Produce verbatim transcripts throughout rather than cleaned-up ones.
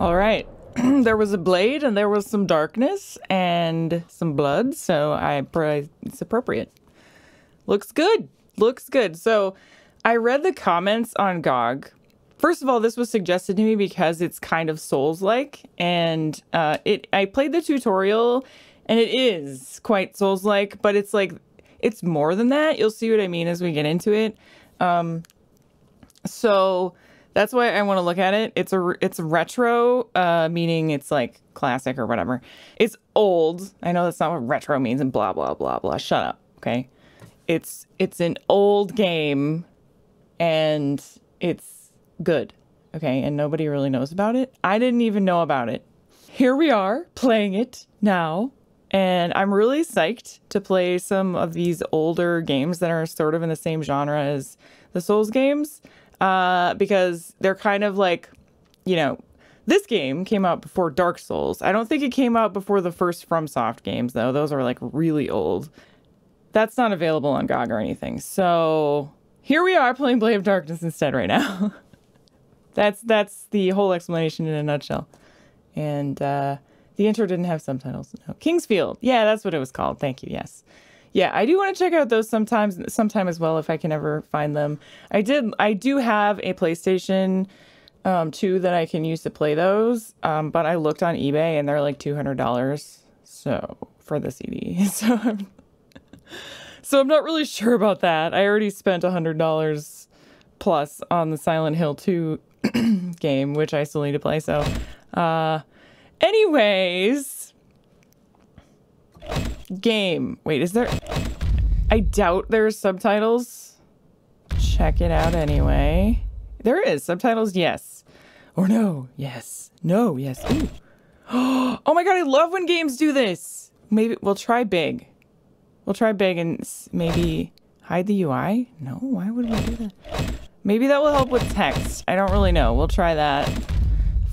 All right. There was a blade and there was some darkness and some blood, so I it's appropriate. Looks good. Looks good. So I read the comments on G O G. First of all, this was suggested to me because it's kind of Souls-like, and uh, it. I played the tutorial, and it is quite Souls-like, but it's like it's more than that. You'll see what I mean as we get into it. Um, so that's why I want to look at it. It's a it's retro, uh, meaning it's like classic or whatever. It's old. I know that's not what retro means, and blah blah blah blah. Shut up, okay? It's it's an old game, and it's good, okay, and nobody really knows about it. I didn't even know about it. Here we are playing it now, and I'm really psyched to play some of these older games that are sort of in the same genre as the Souls games, uh, because they're kind of like, you know, this game came out before Dark Souls. I don't think it came out before the first FromSoft games, though. Those are like really old. That's not available on G O G or anything. So here we are playing Blade of Darkness instead right now. That's that's the whole explanation in a nutshell. And uh, the intro didn't have subtitles. No. Kingsfield. Yeah, that's what it was called. Thank you. Yes. Yeah, I do want to check out those sometimes sometime as well if I can ever find them. I did I do have a PlayStation um, two that I can use to play those, um, but I looked on eBay and they're like two hundred dollars so for the C D. So I'm, so I'm not really sure about that. I already spent one hundred dollars plus on the Silent Hill two game, which I still need to play, so uh anyways, game. Wait, is there? I doubt there's subtitles. Check it out anyway. There is subtitles. Yes or no. Yes, no, yes. Ooh. Oh my god, I love when games do this. Maybe we'll try big we'll try big and maybe hide the U I. No, why would we do that? Maybe that will help with text. I don't really know. We'll try that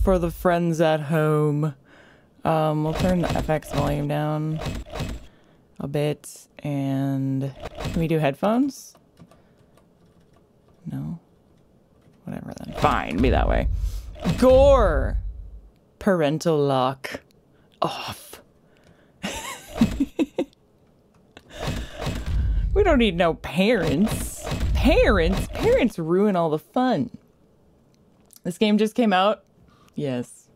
for the friends at home. Um, we'll turn the F X volume down a bit. And can we do headphones? No? Whatever then. Fine. Be that way. Gore! Parental lock. Off. We don't need no parents. Parents? Parents ruin all the fun. This game just came out? Yes.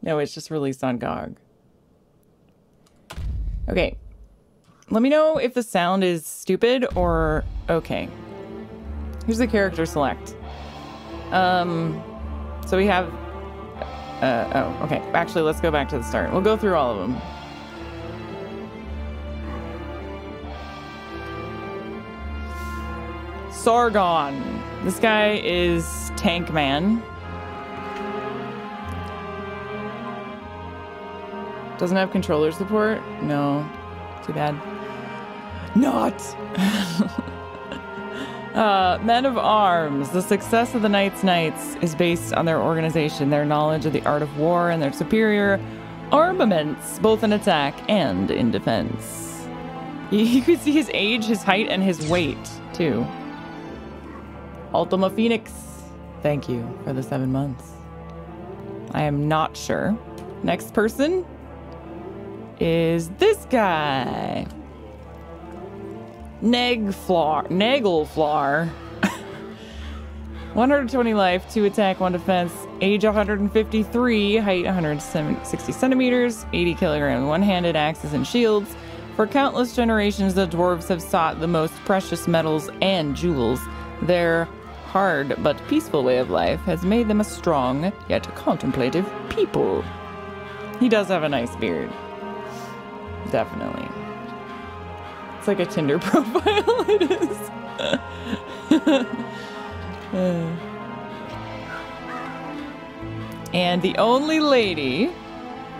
No, it's just released on G O G. Okay. Let me know if the sound is stupid or okay. Here's the character select. Um, so we have... Uh, oh, okay. Actually, let's go back to the start. We'll go through all of them. Sargon. This guy is Tank Man. Doesn't have controller support? No. Too bad. Not! uh, Men of Arms. The success of the Knights Knights is based on their organization, their knowledge of the art of war, and their superior armaments, both in attack and in defense. You can see his age, his height, and his weight, too. Ultima Phoenix, thank you for the seven months. I am not sure. Next person is this guy. Naglfar. Naglfar. one hundred twenty life, two attack, one defense, age one hundred fifty-three, height one hundred sixty centimeters, eighty kilograms, one-handed axes and shields. For countless generations, the dwarves have sought the most precious metals and jewels. Their hard but peaceful way of life has made them a strong yet contemplative people. He does have a nice beard. Definitely. It's like a Tinder profile. It is. uh. And the only lady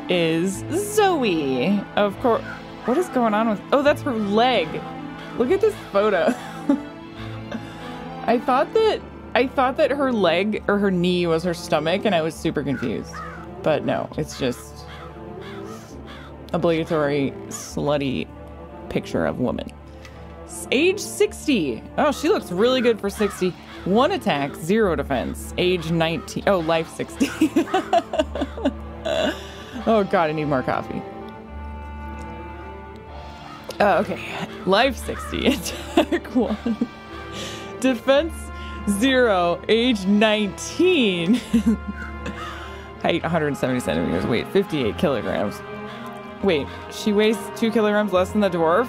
is Zoe. Of course. What is going on with... Oh, that's her leg. Look at this photo. I thought that I thought that her leg or her knee was her stomach, and I was super confused. But no, it's just obligatory slutty picture of woman. Age sixty. Oh, she looks really good for sixty. One attack, zero defense. Age nineteen. Oh, life sixty. Oh God, I need more coffee. Uh, okay, life sixty, attack one, defense zero, age nineteen, height one hundred seventy centimeters, weight fifty-eight kilograms. Wait, she weighs two kilograms less than the dwarf?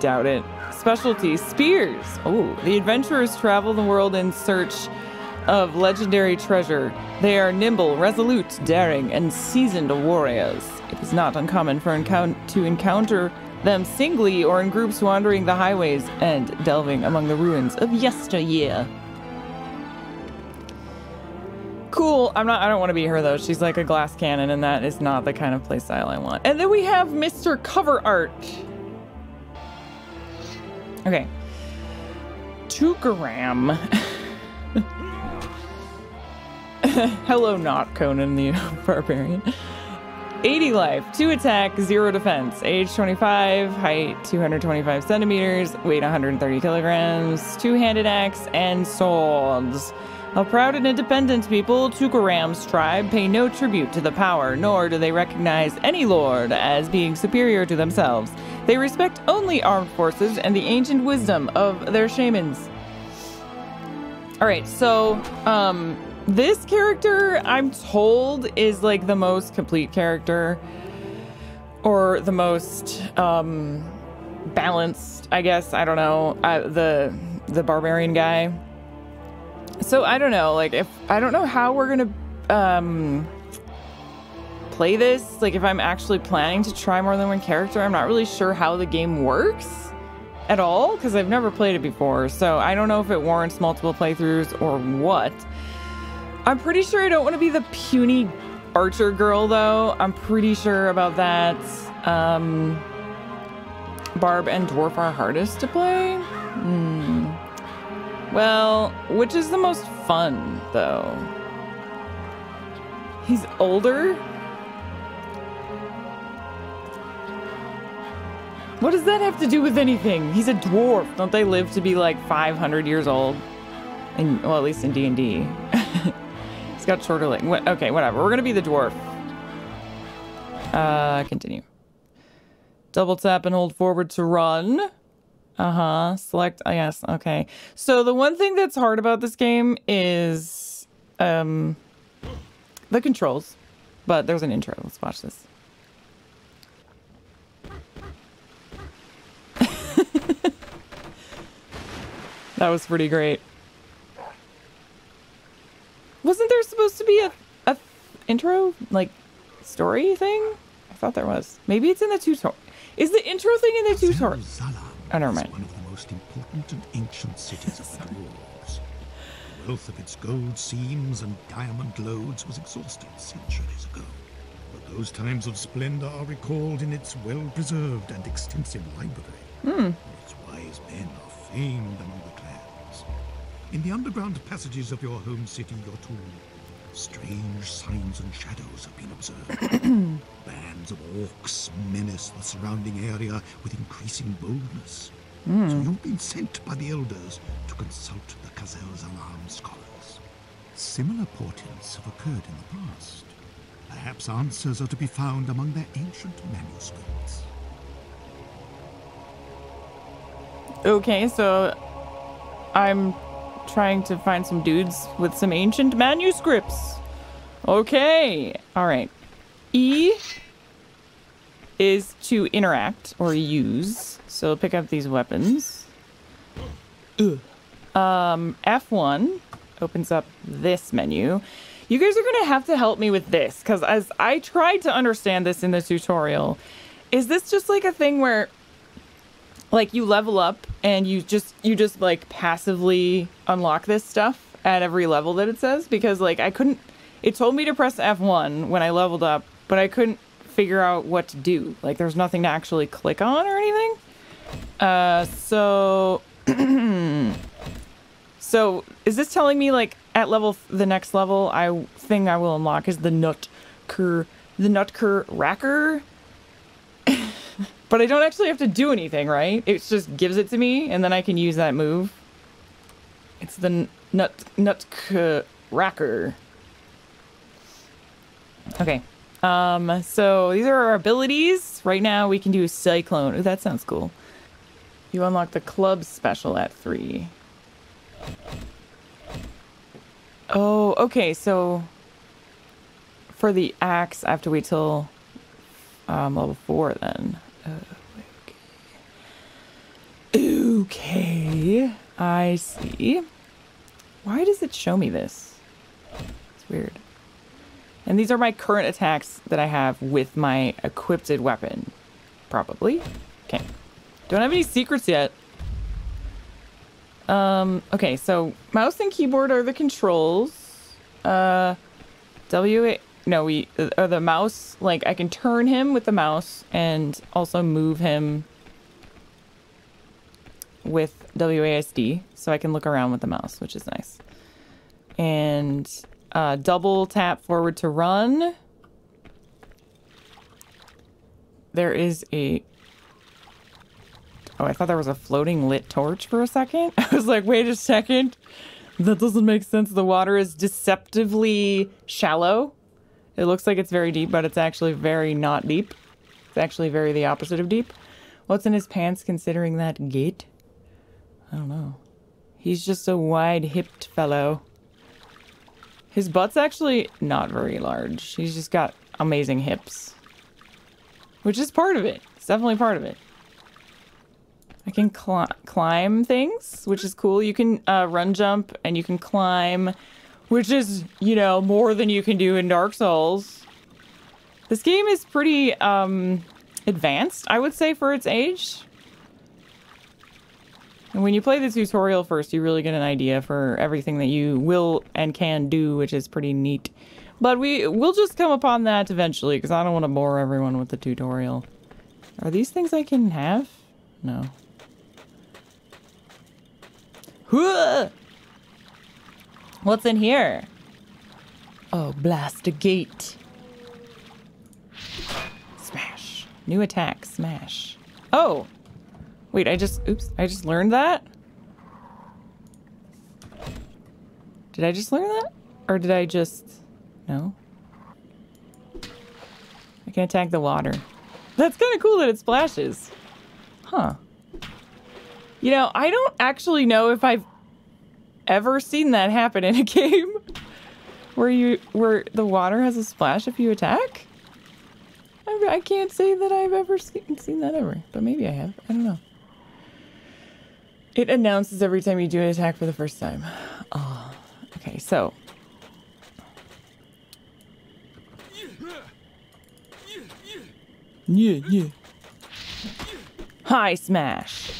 Doubt it. Specialty, spears. Oh, the adventurers travel the world in search of legendary treasure. They are nimble, resolute, daring, and seasoned warriors. It is not uncommon for encount to encounter them singly or in groups wandering the highways and delving among the ruins of yesteryear. Cool. I'm not, I don't want to be her though. She's like a glass cannon, and that is not the kind of playstyle I want. And then we have Mister Cover Art. Okay. Tukaram. Hello, not Conan the Barbarian. eighty life, two attack, zero defense, age twenty-five, height two hundred twenty-five centimeters, weight one hundred thirty kilograms, two-handed axe, and swords. A proud and independent people, Tukaram's tribe pay no tribute to the power, nor do they recognize any lord as being superior to themselves. They respect only armed forces and the ancient wisdom of their shamans. All right, so, um... this character, I'm told, is like the most complete character, or the most um, balanced, I guess. I don't know, I, the the barbarian guy. So I don't know, like if I don't know how we're gonna um, play this. Like if I'm actually planning to try more than one character, I'm not really sure how the game works at all because I've never played it before. So I don't know if it warrants multiple playthroughs or what. I'm pretty sure I don't want to be the puny archer girl, though. I'm pretty sure about that. Um, Barb and Dwarf are hardest to play? Mm. Well, which is the most fun, though? He's older? What does that have to do with anything? He's a dwarf. Don't they live to be, like, five hundred years old? In, well, at least in D and D. It's got shorter legs. Okay, whatever. We're gonna be the dwarf. Uh, continue. Double tap and hold forward to run. Uh-huh. Select, I guess. Okay. So the one thing that's hard about this game is um, the controls. But there's an intro. Let's watch this. That was pretty great. Wasn't there supposed to be a, a intro, like, story thing? I thought there was. Maybe it's in the tutorial. Is the intro thing in the tutorial? Oh, never mind. It's one of the most important and ancient cities of the world. The wealth of its gold seams and diamond loads was exhausted centuries ago. But those times of splendor are recalled in its well-preserved and extensive library. Hmm. Its wise men are famed among the clans. In the underground passages of your home city, Yotun, strange signs and shadows have been observed. Bands of orcs menace the surrounding area with increasing boldness. Mm. So you've been sent by the elders to consult the Kazell's Almanac scholars. Similar portents have occurred in the past. Perhaps answers are to be found among their ancient manuscripts. Okay, so I'm trying to find some dudes with some ancient manuscripts. Okay. All right. E is to interact or use. So pick up these weapons. Ugh. Um, F one opens up this menu. You guys are going to have to help me with this, because as I tried to understand this in the tutorial, is this just like a thing where like you level up and you just you just like passively unlock this stuff at every level that it says? Because like I couldn't, it told me to press F one when I leveled up, but I couldn't figure out what to do. Like there's nothing to actually click on or anything. Uh, so So is this telling me like at level the next level I thing I will unlock is the nutker the nutker racker? But I don't actually have to do anything, right? It just gives it to me and then I can use that move. It's the nut nutker racker. Okay. Um, so these are our abilities. Right now we can do Cyclone. Ooh, that sounds cool. You unlock the club special at three. Oh, okay, so for the axe, I have to wait till um, level four then. Uh, okay. Okay, I see. Why does it show me this? It's weird. And these are my current attacks that I have with my equipped weapon. Probably. Okay. Don't have any secrets yet. Um, okay, so mouse and keyboard are the controls. Uh, W, no, we, or the mouse, like I can turn him with the mouse and also move him with W A S D. So I can look around with the mouse, which is nice. And... Uh, double tap forward to run. There is a... Oh, I thought there was a floating lit torch for a second. I was like, wait a second. That doesn't make sense. The water is deceptively shallow. It looks like it's very deep, but it's actually very not deep. It's actually very the opposite of deep. What's in his pants considering that gait? I don't know. He's just a wide-hipped fellow. His butt's actually not very large. He's just got amazing hips. Which is part of it. It's definitely part of it. I can cl climb things, which is cool. You can uh, run jump and you can climb, which is, you know, more than you can do in Dark Souls. This game is pretty um, advanced, I would say, for its age. And when you play the tutorial first, you really get an idea for everything that you will and can do, which is pretty neat. But we, we'll just come upon that eventually, because I don't want to bore everyone with the tutorial. Are these things I can have? No. What's in here? Oh, blast a gate. Smash. New attack, smash. Oh! Wait, I just, oops, I just learned that? Did I just learn that? Or did I just, no? I can attack the water. That's kind of cool that it splashes. Huh. You know, I don't actually know if I've ever seen that happen in a game where you, where the water has a splash if you attack. I, I can't say that I've ever seen, seen that ever, but maybe I have, I don't know. It announces every time you do an attack for the first time. Oh, okay, so. Yeah, yeah. High smash.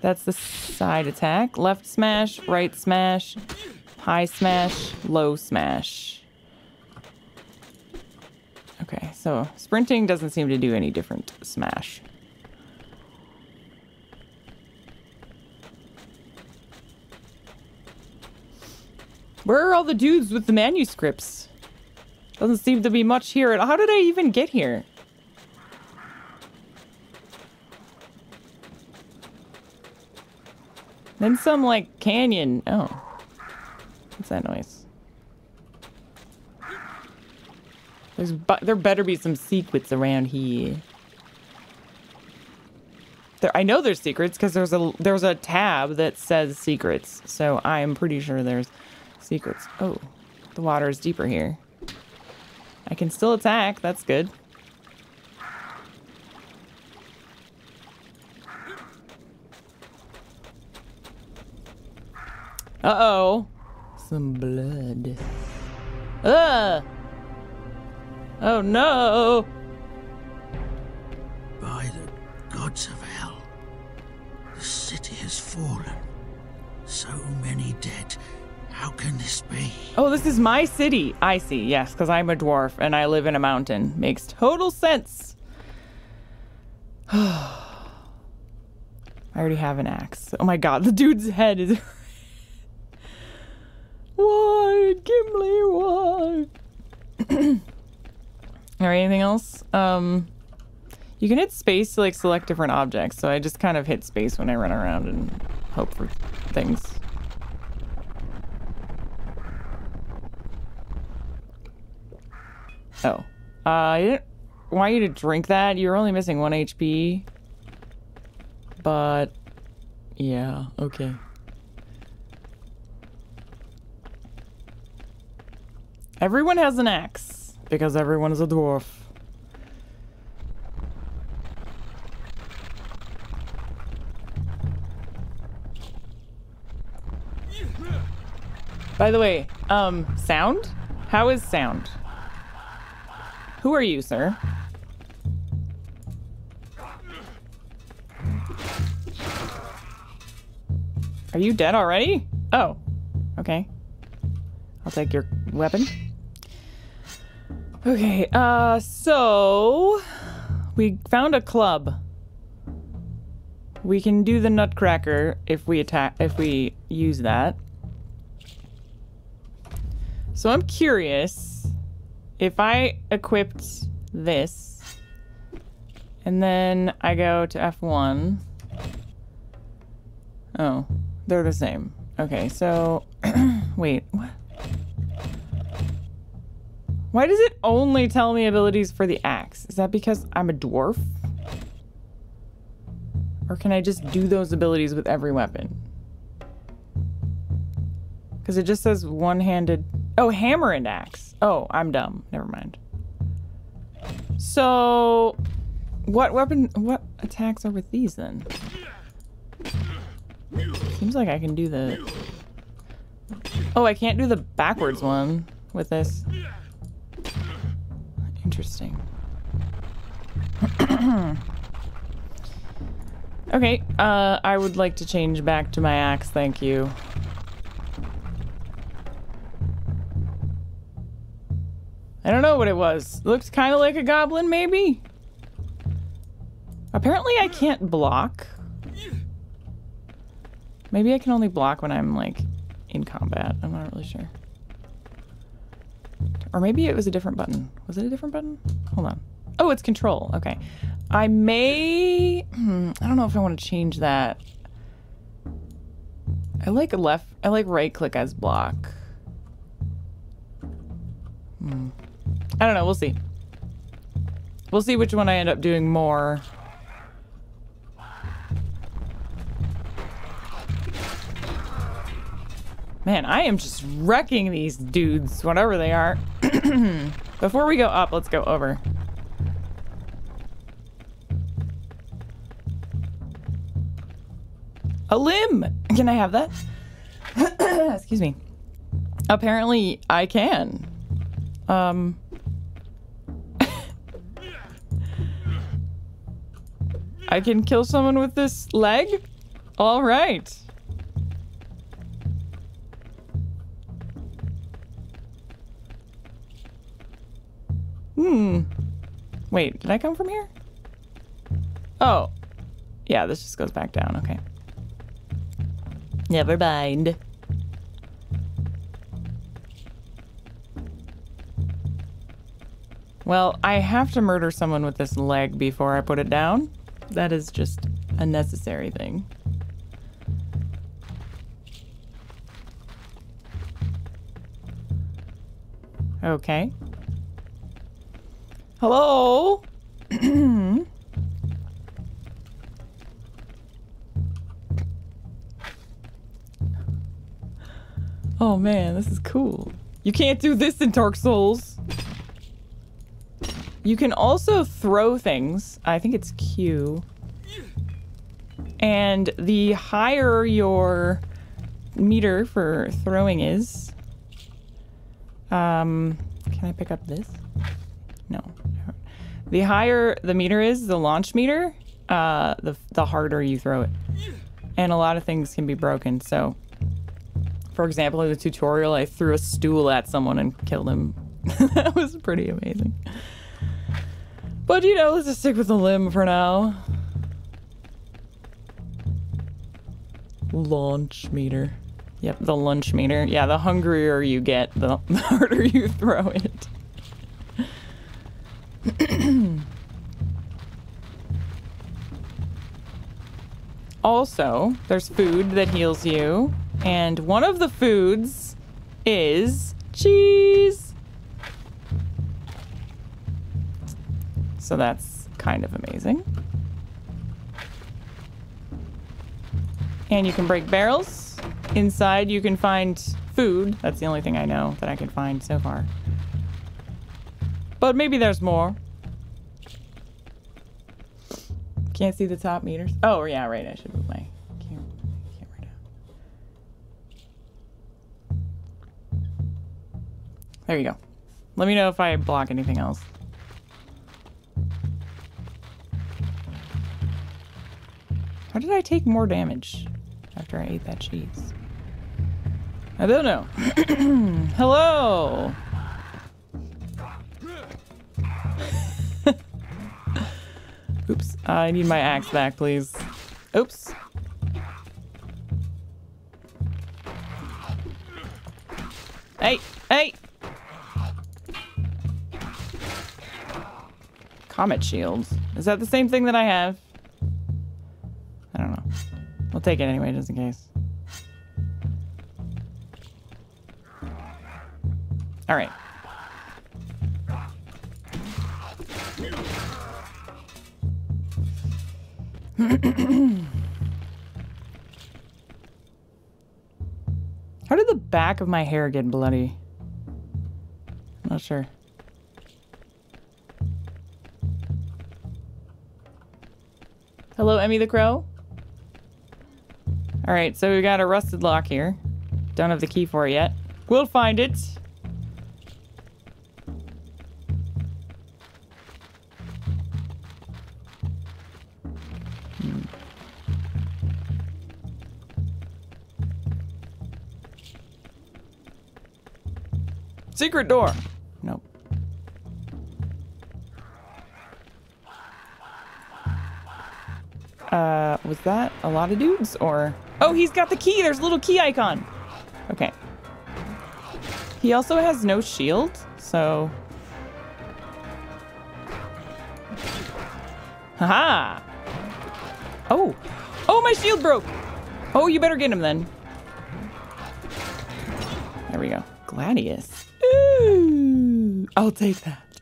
That's the side attack. Left smash, right smash, high smash, low smash. Okay, so sprinting doesn't seem to do any different smash. Where are all the dudes with the manuscripts? Doesn't seem to be much here at all. How did I even get here? Then some, like, canyon. Oh. What's that noise? There's bu there better be some secrets around here. There, I know there's secrets because there's a, there's a tab that says secrets. So I'm pretty sure there's... secrets. Oh, the water is deeper here. I can still attack. That's good. Uh-oh. Some blood. Ugh! Oh, no! By the gods of hell, the city has fallen. So many dead. How can this be? Oh, this is my city. I see. Yes, because I'm a dwarf and I live in a mountain. Makes total sense. I already have an axe. Oh my god, the dude's head is... Why? Gimli, why? Alright, anything else? Um, you can hit space to like select different objects, so I just kind of hit space when I run around and hope for things. Oh. Uh, I didn't want you to drink that. You're only missing one H P. But, yeah, okay. Everyone has an axe, because everyone is a dwarf. By the way, um, sound? How is sound? Who are you, sir? Are you dead already? Oh, okay. I'll take your weapon. Okay, uh, so we found a club. We can do the nutcracker if we attack, if we use that. So I'm curious if I equipped this and then I go to F one. Oh. They're the same. Okay, so... wait, what? Why does it only tell me abilities for the axe? Is that because I'm a dwarf? Or can I just do those abilities with every weapon? Because it just says one-handed... Oh, hammer and axe. Oh, I'm dumb. Never mind. So... What weapon... What attacks are with these, then? Seems like I can do the... Oh, I can't do the backwards one with this. Interesting. Okay, uh, I would like to change back to my axe, thank you. I don't know what it was. Looks kind of like a goblin, maybe? Apparently I can't block. Maybe I can only block when I'm, like, in combat. I'm not really sure. Or maybe it was a different button. Was it a different button? Hold on. Oh, it's control. Okay. I may... Hmm, I don't know if I want to change that. I like left... I like right-click as block. Hmm. I don't know. We'll see. We'll see which one I end up doing more... Man, I am just wrecking these dudes, whatever they are. Before we go up, let's go over. A limb! Can I have that? Excuse me. Apparently, I can. Um... I can kill someone with this leg? All right. Hmm. Wait, did I come from here? Oh. Yeah, this just goes back down. Okay. Never mind. Well, I have to murder someone with this leg before I put it down. That is just a necessary thing. Okay. Hello? Oh man, this is cool. You can't do this in Dark Souls. You can also throw things. I think it's Q. And the higher your meter for throwing is... Um, can I pick up this? No. The higher the meter is, the launch meter, uh, the, the harder you throw it. And a lot of things can be broken, so... For example, in the tutorial, I threw a stool at someone and killed him. That was pretty amazing. But, you know, let's just stick with the limb for now. Launch meter. Yep, the lunch meter. Yeah, the hungrier you get, the, the harder you throw it. Also, there's food that heals you, and one of the foods is cheese. So that's kind of amazing. And you can break barrels. Inside you can find food. That's the only thing I know that I can find so far. But maybe there's more. Can't see the top meters. Oh, yeah, right. I should move my camera, camera down. There you go. Let me know if I block anything else. How did I take more damage after I ate that cheese? I don't know. Hello. Oops. Uh, I need my axe back, please. Oops. Hey, hey. Comet shields. Is that the same thing that I have? I don't know. We'll take it anyway, just in case. All right. How did the back of my hair get bloody? I'm not sure. Hello, Emmy the Crow. All right, so we got a rusted lock here. Don't have the key for it yet. We'll find it. Hmm. Secret door. Nope. Uh, was that a lot of dudes or? Oh, he's got the key. There's a little key icon. Okay. He also has no shield, so... Haha! Oh! Oh, my shield broke! Oh, you better get him then. There we go. Gladius. Ooh! I'll take that.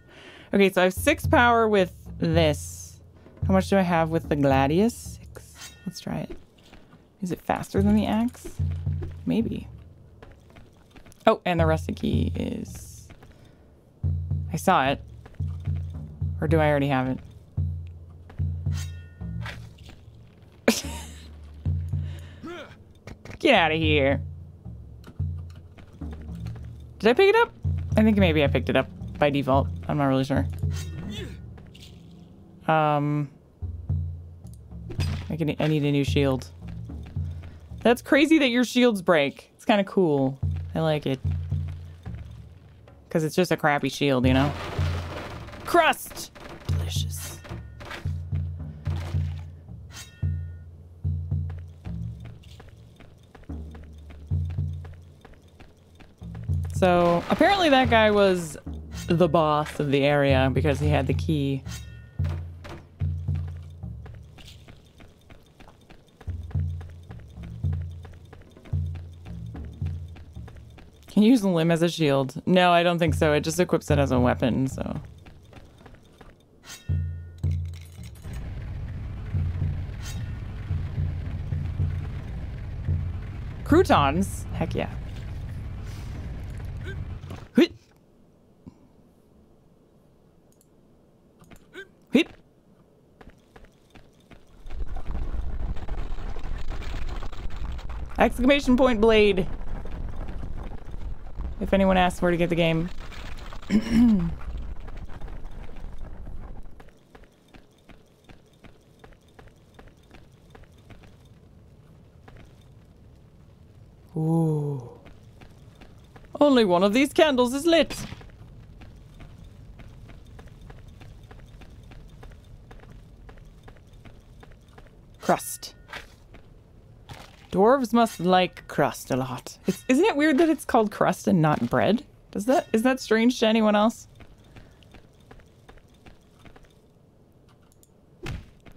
Okay, so I have six power with this. How much do I have with the Gladius? Six. Let's try it. Is it faster than the axe? Maybe. Oh, and the rusted key is... I saw it. Or do I already have it? Get out of here. Did I pick it up? I think maybe I picked it up by default. I'm not really sure. Um, I, can, I need a new shield. That's crazy that your shields break. It's kind of cool. I like it. Because it's just a crappy shield, you know? Crust! Delicious. So, apparently that guy was the boss of the area because he had the key. Can you use the limb as a shield? No, I don't think so. It just equips it as a weapon, so. Croutons? Heck yeah. Hup. Hup. Exclamation point blade. If anyone asks where to get the game. Ooh. Only one of these candles is lit. Crust. Dwarves must like crust a lot. It's, isn't it weird that it's called crust and not bread? Does that, is that strange to anyone else?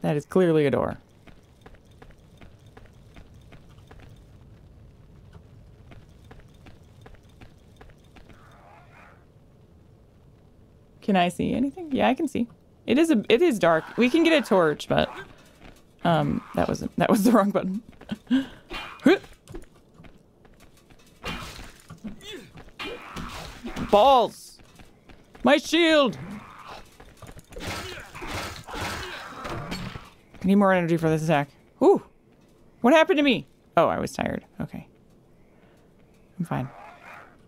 That is clearly a door. Can I see anything? Yeah, I can see. It is a, it is dark. We can get a torch, but um, that wasn't, that was the wrong button. Balls! My shield! I need more energy for this attack. Whew! What happened to me? Oh, I was tired. Okay. I'm fine.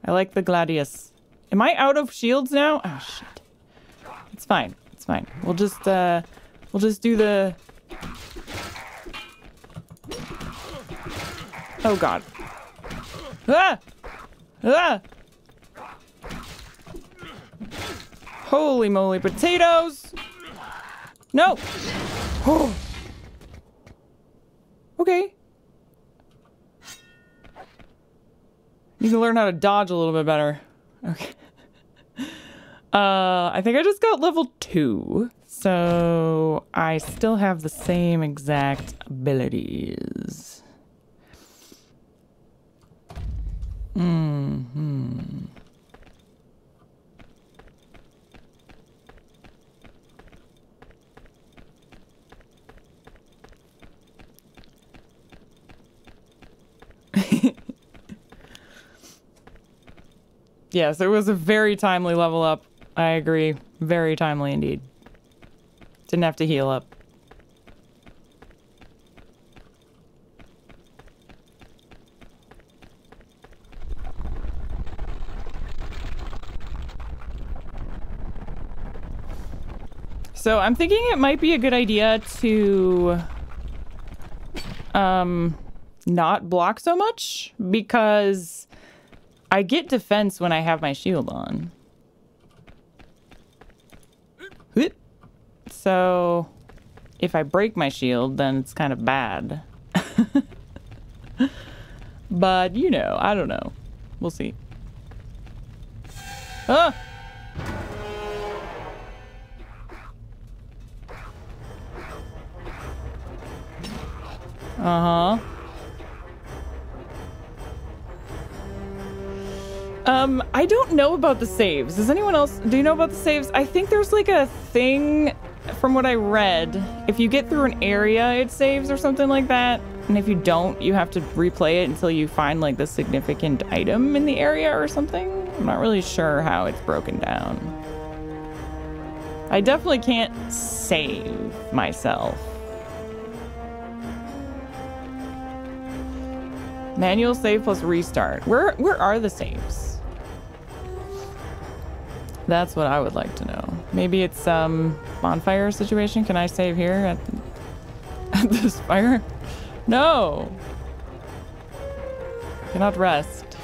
I like the gladius. Am I out of shields now? Oh, shit. It's fine. It's fine. We'll just, uh... We'll just do the... Oh, God. Ah! Ah! Holy moly, potatoes! No! Oh! Okay. Need to learn how to dodge a little bit better. Okay. Uh, I think I just got level two. So I still have the same exact abilities. Mm-hmm. Yes, it was a very timely level up. I agree. Very timely indeed. Didn't have to heal up. So I'm thinking it might be a good idea to um, not block so much, because I get defense when I have my shield on. So, if I break my shield, then it's kind of bad. But, you know, I don't know. We'll see. Ah! Uh-huh. Um, I don't know about the saves. Does anyone else, do you know about the saves? I think there's like a thing from what I read. If you get through an area, it saves or something like that. And if you don't, you have to replay it until you find like the significant item in the area or something. I'm not really sure how it's broken down. I definitely can't save myself. Manual save plus restart. Where, where are the saves? That's what I would like to know. Maybe it's um bonfire situation. Can I save here at, at this fire? No. Cannot rest.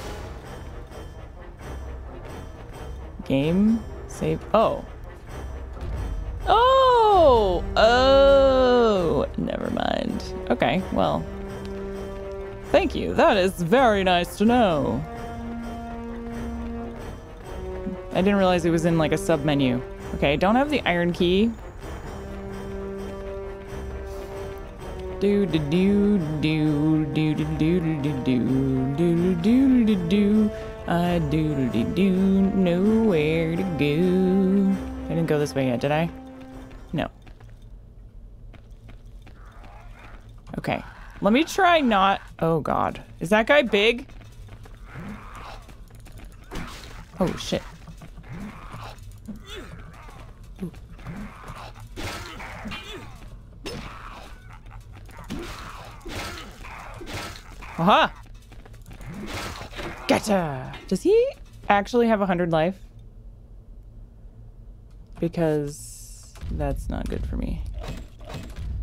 Game save. Oh. Oh. Oh. Never mind. Okay. Well. Thank you. That is very nice to know. I didn't realize it was in like a sub menu. Okay, don't have the iron key. Do do do do do do do do do do do do. I do do do know where to go. I didn't go this way yet, did I? No. Okay, let me try not. Oh God, is that guy big? Oh shit. Aha! Gotcha! Does he actually have one hundred life? Because that's not good for me.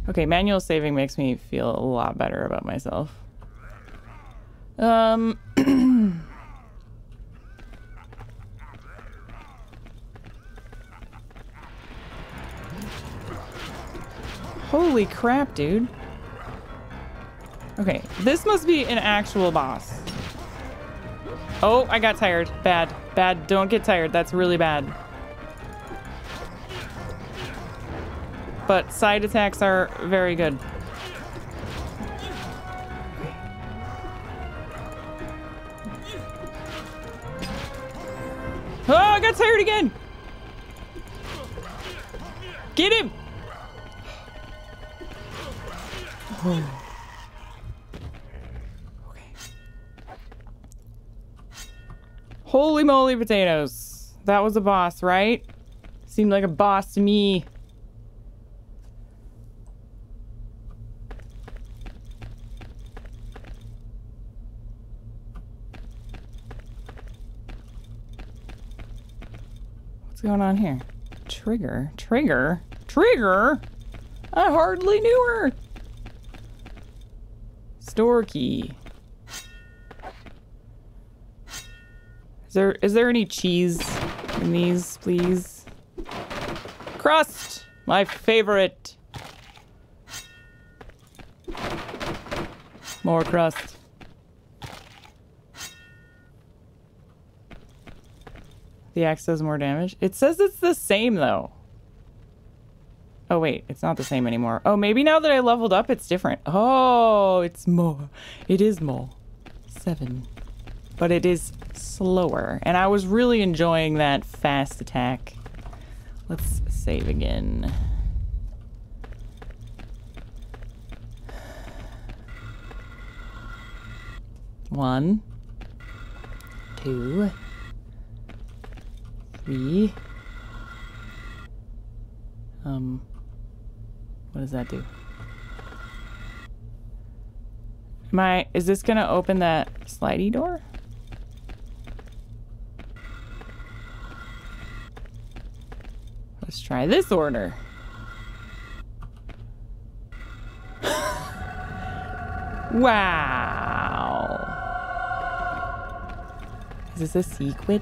Okay, manual saving makes me feel a lot better about myself. Um... Holy crap, dude. Okay, this must be an actual boss. Oh, I got tired. Bad. Bad. Don't get tired. That's really bad. But side attacks are very good. Oh, I got tired again! Get him! Oh. Holy moly potatoes. That was a boss, right? Seemed like a boss to me. What's going on here? Trigger? Trigger? Trigger? I hardly knew her. Store key. Is there, is there any cheese in these, please? Crust! My favorite! More crust. The axe does more damage. It says it's the same, though. Oh, wait. It's not the same anymore. Oh, maybe now that I leveled up, it's different. Oh, it's more. It is more. Seven. But it is slower, and I was really enjoying that fast attack. Let's save again. One, two, three. Um, what does that do? My, is this gonna open that slidey door? Let's try this order. Wow. Is this a secret?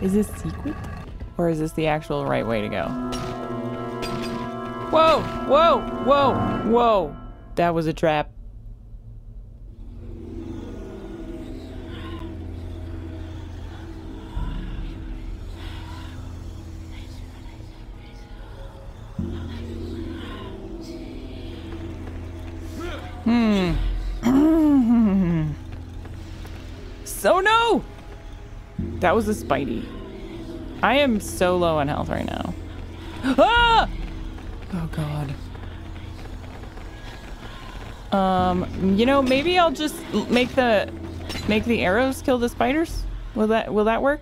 Is this secret? Or is this the actual right way to go? Whoa, whoa, whoa, whoa. That was a trap. Hmm. So no! That was a Spidey. I am so low on health right now. Ah! Oh god. Um, you know, maybe I'll just make the make the arrows kill the spiders. Will that will that work?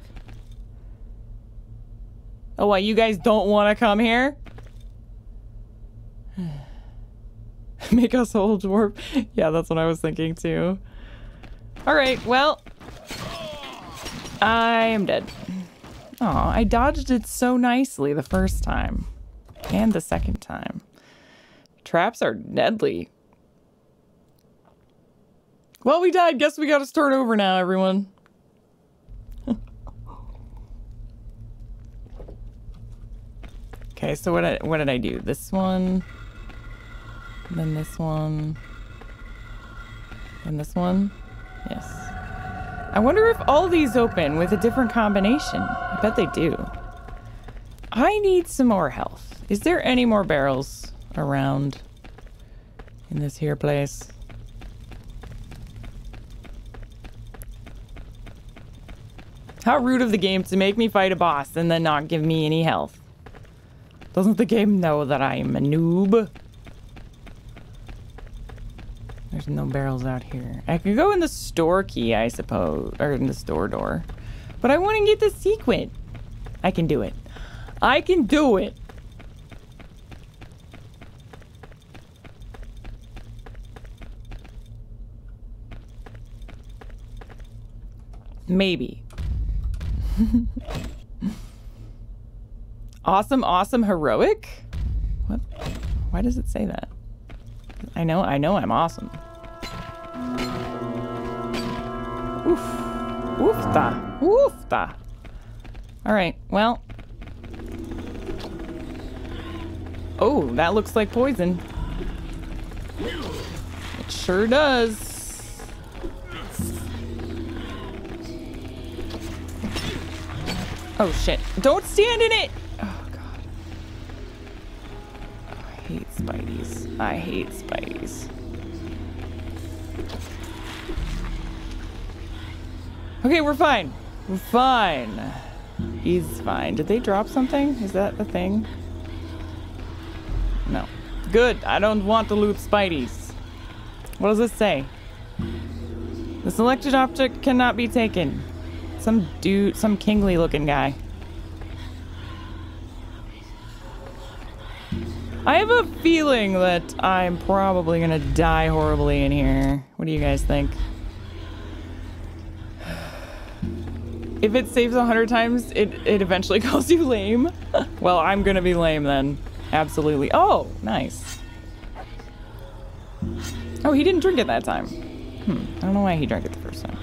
Oh, what, you guys don't want to come here? Make us all dwarf. Yeah, that's what I was thinking too. All right, well, I am dead. Oh, I dodged it so nicely the first time and the second time. Traps are deadly. Well, we died. Guess we gotta start over now, everyone. Okay, so what I, what did I do? This one, then this one, and this one. Yes. I wonder if all these open with a different combination. I bet they do. I need some more health. Is there any more barrels around in this here place? How rude of the game to make me fight a boss and then not give me any health. Doesn't the game know that I'm a noob? There's no barrels out here. I could go in the store key, I suppose, or in the store door. But I want to get the sequin. I can do it. I can do it. Maybe. Awesome, awesome, heroic? What? Why does it say that? I know, I know I'm awesome. Oof. Oofta. Oofta. Alright, well. Oh, that looks like poison. It sure does. Oh shit. Don't stand in it! Oh god. I hate spideys. I hate spideys. Okay, we're fine. We're fine. He's fine. Did they drop something? Is that the thing? No. Good. I don't want to loot spideys. What does this say? The selected object cannot be taken. Some dude, some kingly looking guy. I have a feeling that I'm probably gonna die horribly in here. What do you guys think? If it saves a hundred times, it, it eventually calls you lame. Well, I'm gonna be lame then. Absolutely. Oh, nice. Oh, he didn't drink it that time. Hmm. I don't know why he drank it the first time.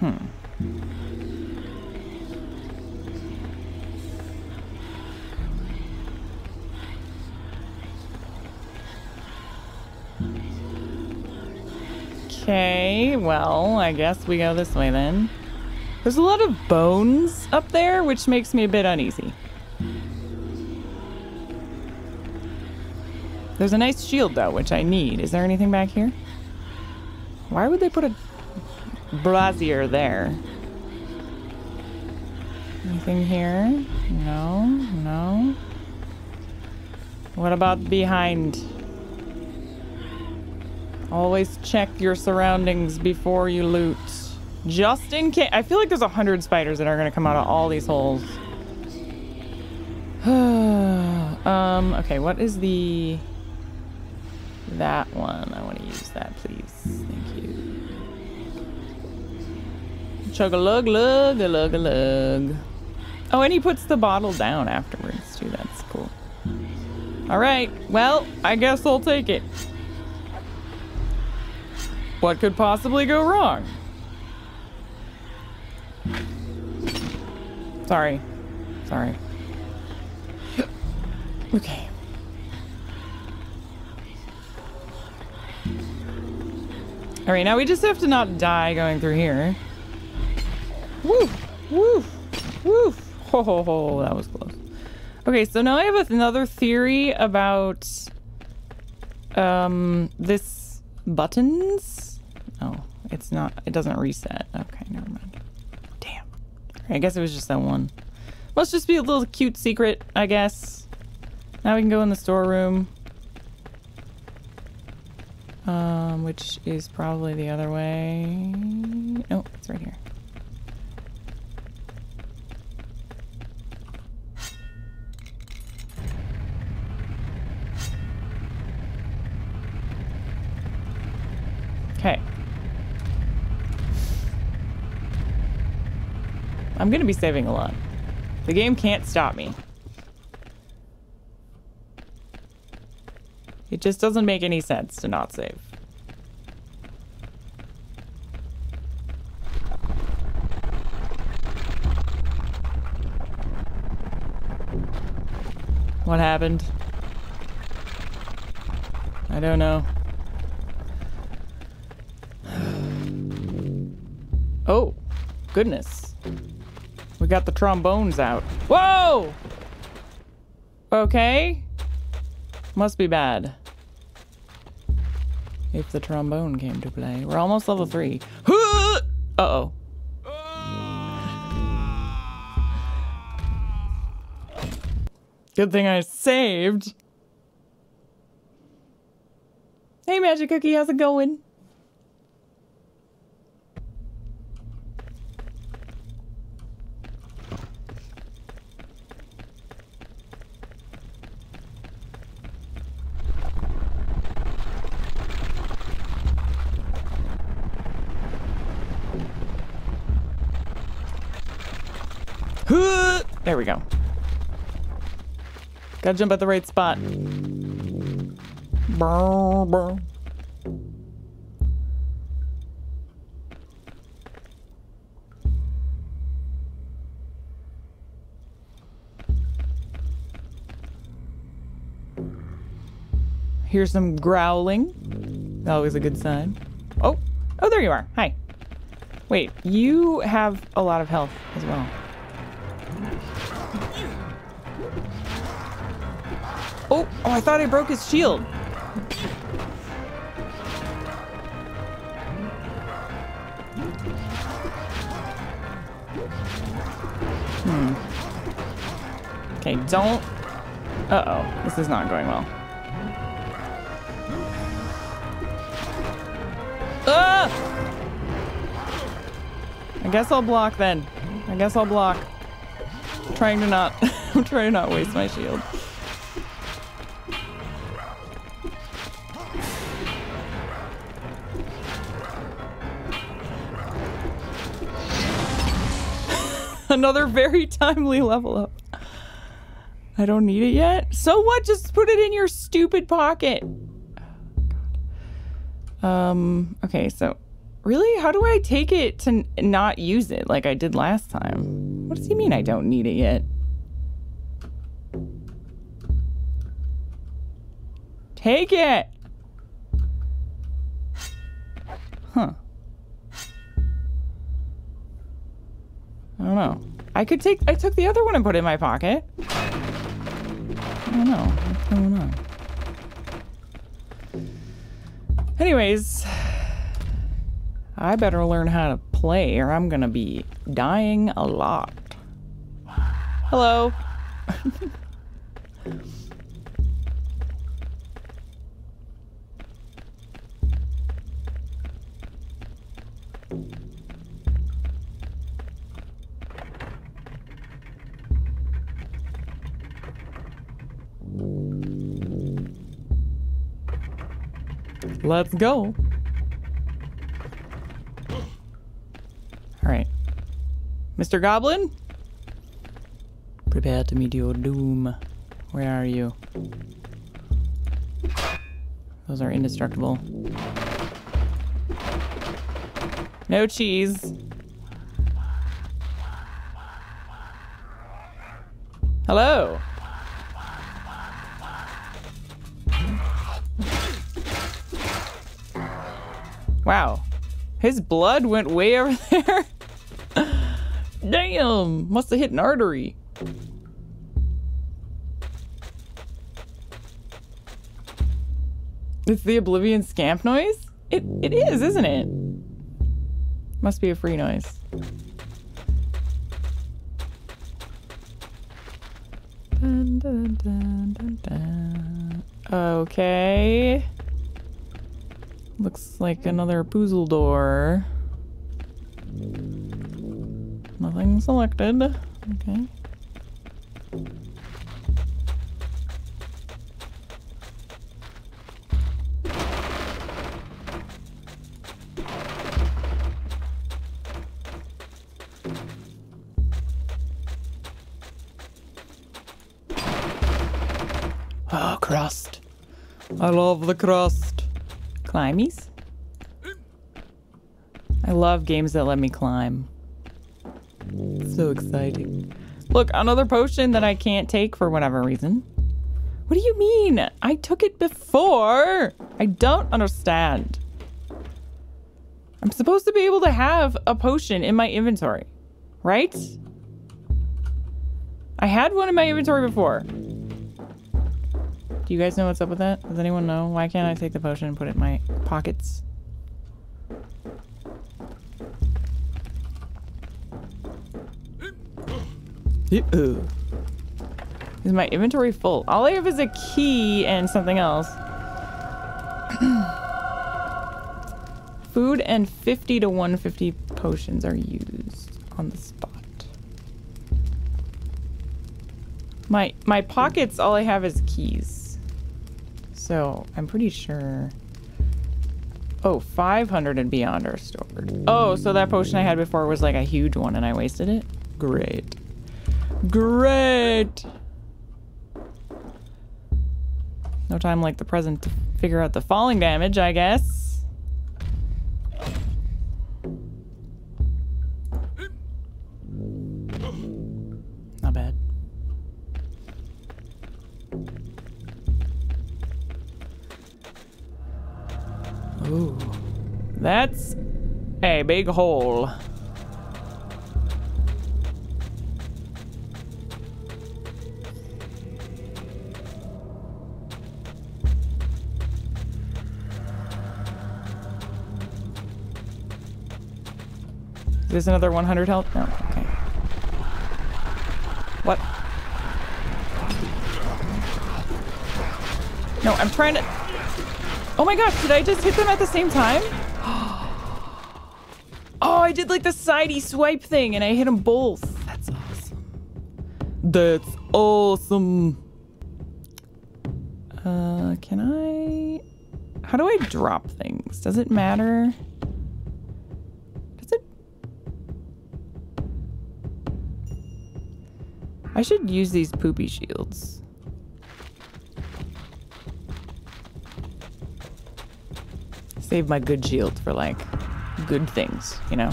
Hmm. Okay, well, I guess we go this way then. There's a lot of bones up there, which makes me a bit uneasy. There's a nice shield, though, which I need. Is there anything back here? Why would they put a brazier there? Anything here? No, no. What about behind? Always check your surroundings before you loot. Just in case. I feel like there's a hundred spiders that are going to come out of all these holes. um, okay, what is the... That one. I want to use that, please. Thank you. Chug-a-lug-lug-a-lug-a-lug. Oh, and he puts the bottle down afterwards, too. That's cool. Alright, well, I guess I'll take it. What could possibly go wrong? Sorry. Sorry. Okay. Alright, now we just have to not die going through here. Woof! Woof! Woof! Ho ho ho, that was close. Okay, so now I have another theory about... Um, this... Buttons? Oh, it's not... It doesn't reset. Okay, never mind. Damn. Right, I guess it was just that one. Must just be a little cute secret, I guess. Now we can go in the storeroom. Um, which is probably the other way... No, it's right here. Okay. I'm gonna be saving a lot. The game can't stop me. It just doesn't make any sense to not save. What happened? I don't know. Oh, goodness. We got the trombones out. Whoa! Okay. Must be bad. If the trombone came to play. We're almost level three. Uh-oh. Good thing I saved. Hey, Magic Cookie, how's it going? There we go. Gotta jump at the right spot. Hear some growling. Always a good sign. Oh, oh, there you are. Hi. Wait, you have a lot of health as well. Oh, oh, I thought I broke his shield. Hmm. Okay, don't. Uh-oh, this is not going well. Ah! I guess I'll block then. I guess I'll block. I'm trying to not, I'm trying to not waste my shield. Another very timely level up. I don't need it yet. So what? Just put it in your stupid pocket. Um, okay, so really, how do I take it to n not use it like I did last time? What does he mean I don't need it yet? Take it! Huh. I don't know. I could take, I took the other one and put it in my pocket. I don't know. What's going on? Anyways, I better learn how to play or I'm gonna be dying a lot. Hello. Let's go. Alright. Mister Goblin? Prepare to meet your doom. Where are you? Those are indestructible. No cheese. Hello. Wow, his blood went way over there. Damn, must have hit an artery. It's the Oblivion scamp noise? It it is, isn't it? Must be a free noise. Dun, dun, dun, dun, dun. Okay. Looks like another puzzle door. Nothing selected. Okay. Oh, crust. I love the crust. Climbies? I love games that let me climb. It's so exciting. Look, another potion that I can't take for whatever reason. What do you mean? I took it before. I don't understand. I'm supposed to be able to have a potion in my inventory, right? I had one in my inventory before. Do you guys know what's up with that? Does anyone know? Why can't I take the potion and put it in my pockets? Uh-oh. Is my inventory full? All I have is a key and something else. Food and fifty to one hundred fifty potions are used on the spot. My, my pockets, all I have is keys. So I'm pretty sure. Oh, five hundred and beyond are stored. Oh, so that potion I had before was like a huge one and I wasted it? Great. Great! No time like the present to figure out the falling damage, I guess. Not bad. That's a big hole. There's another one hundred health? No, okay. What? No, I'm trying to... Oh my gosh, did I just hit them at the same time? Oh, I did like the sidey swipe thing and I hit them both. That's awesome. That's awesome. Uh, can I... How do I drop things? Does it matter? I should use these poopy shields. Save my good shield for like good things, you know?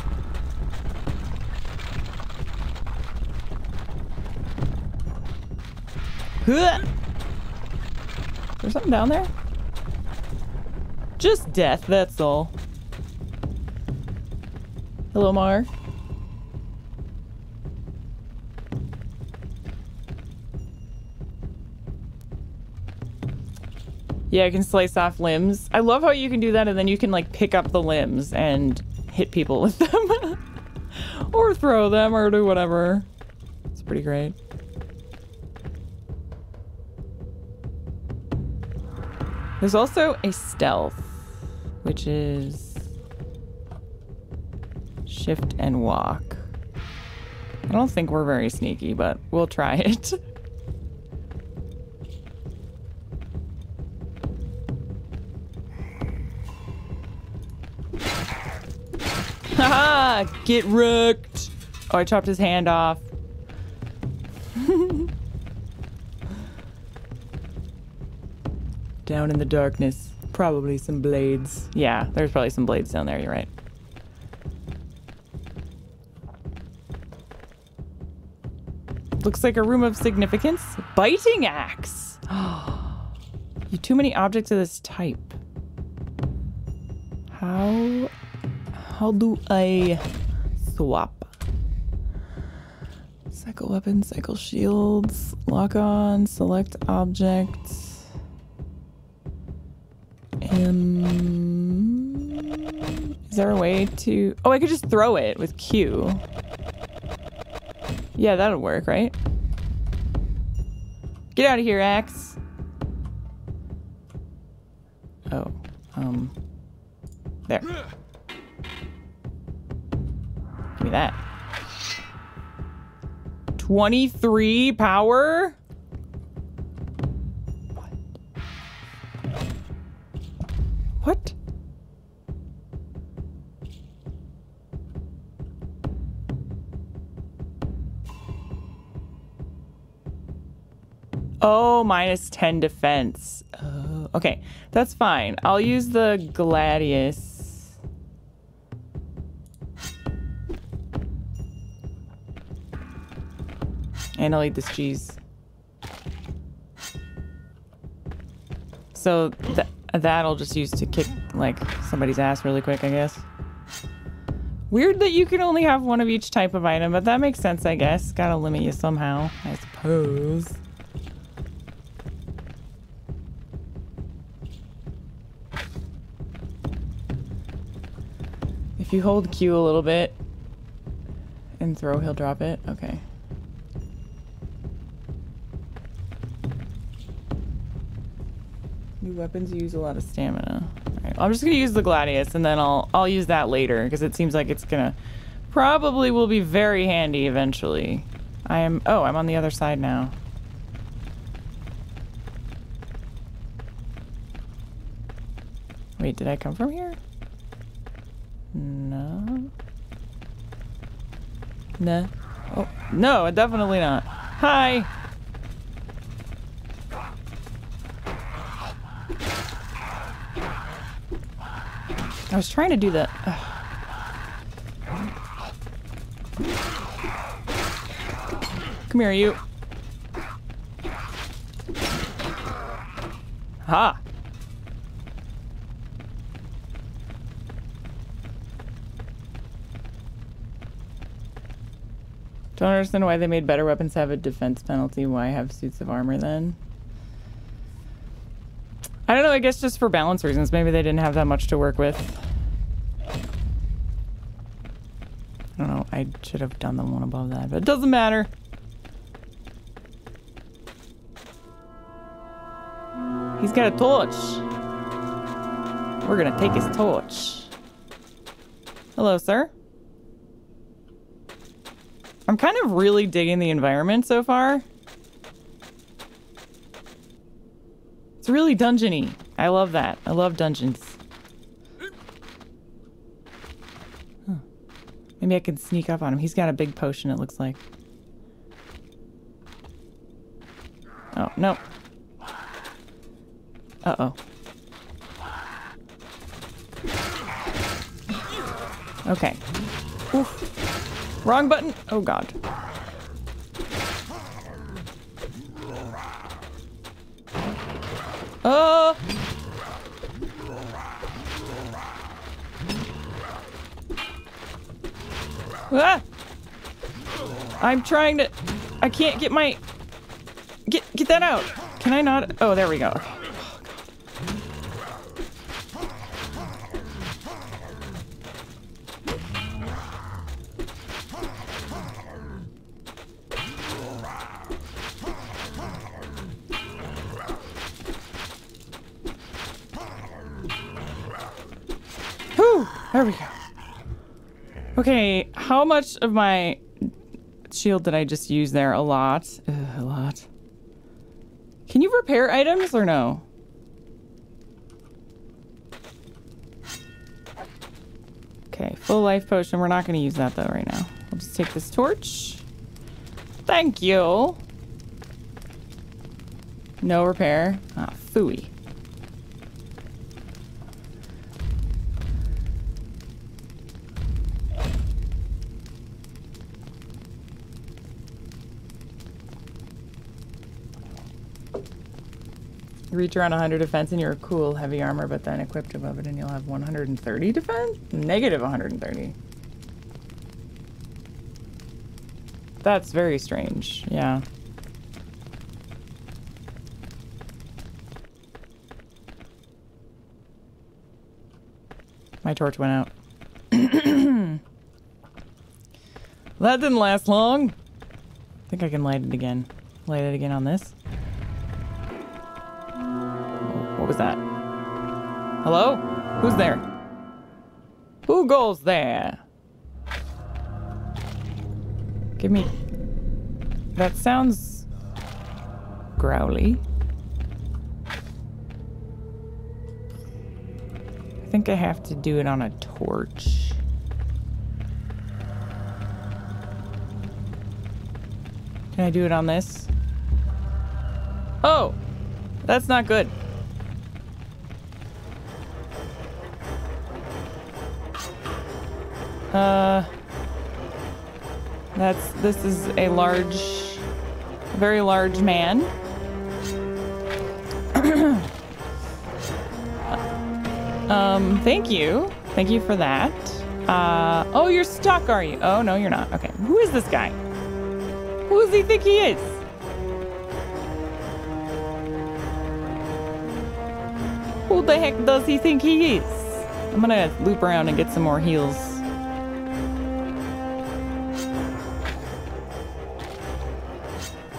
There's something down there? Just death, that's all. Hello, Mar. Yeah, I can slice off limbs. I love how you can do that and then you can like pick up the limbs and hit people with them. Or throw them or do whatever. It's pretty great. There's also a stealth, which is shift and walk. I don't think we're very sneaky, but we'll try it. Haha! Get wrecked! Oh, I chopped his hand off. Down in the darkness. Probably some blades. Yeah, there's probably some blades down there, you're right. Looks like a room of significance. Biting axe! You too many objects of this type. How... How do I swap? Cycle weapons, cycle shields, lock on, select objects. Um, is there a way to... Oh, I could just throw it with Q. Yeah, that'll work, right? Get out of here, axe. Oh, um, there. Give me that. twenty-three power? What? What? Oh, minus ten defense. Uh, okay, that's fine. I'll use the Gladius. And I'll eat this cheese. So th that'll just use to kick like somebody's ass really quick, I guess. Weird that you can only have one of each type of item, but that makes sense, I guess. Gotta limit you somehow, I suppose. If you hold Q a little bit and throw, he'll drop it. Okay. Weapons use a lot of stamina. All right, I'm just gonna use the Gladius and then I'll I'll use that later because it seems like it's gonna probably will be very handy eventually. I am oh I'm on the other side now. Wait, did I come from here? No. Nah. Oh no, definitely not. Hi. I was trying to do that. Ugh. Come here, you. Ha! Don't understand why they made better weapons have a defense penalty. Why have suits of armor then? I don't know, I guess just for balance reasons. Maybe they didn't have that much to work with. I don't know, I should have done the one above that, but it doesn't matter. He's got a torch. We're gonna take his torch. Hello, sir. I'm kind of really digging the environment so far. It's really dungeon-y. I love that. I love dungeons. Huh. Maybe I can sneak up on him. He's got a big potion, it looks like. Oh, no. Uh-oh. Okay. Oof. Wrong button. Oh, God. Oh! Ah! I'm trying to... I can't get my... Get, get that out. Can I not... Oh, there we go. There we go. Okay, how much of my shield did I just use there? A lot. Ugh, a lot. Can you repair items or no? Okay, full life potion. We're not going to use that though right now. I'll just take this torch. Thank you. No repair. Ah, phooey. Reach around one hundred defense and you're cool heavy armor, but then equipped above it and you'll have one hundred thirty defense? Negative one hundred thirty. That's very strange, yeah. My torch went out. That didn't last long. I think I can light it again. Light it again on this. What was that? Hello? Who's there? Who goes there? Give me... That sounds... growly. I think I have to do it on a torch. Can I do it on this? Oh! That's not good. Uh, that's, this is a large, very large man. um, thank you. Thank you for that. Uh, oh, you're stuck, are you? Oh, no, you're not. Okay. Who is this guy? Who does he think he is? Who the heck does he think he is? I'm gonna loop around and get some more heals.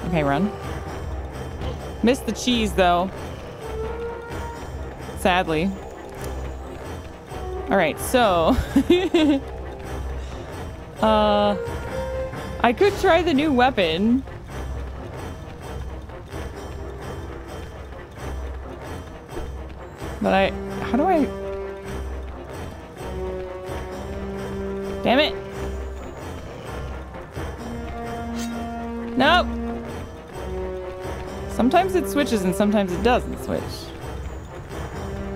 Okay, run. Missed the cheese, though. Sadly. All right, so... uh, I could try the new weapon. But I... How do I... Damn it. Nope. Sometimes it switches and sometimes it doesn't switch.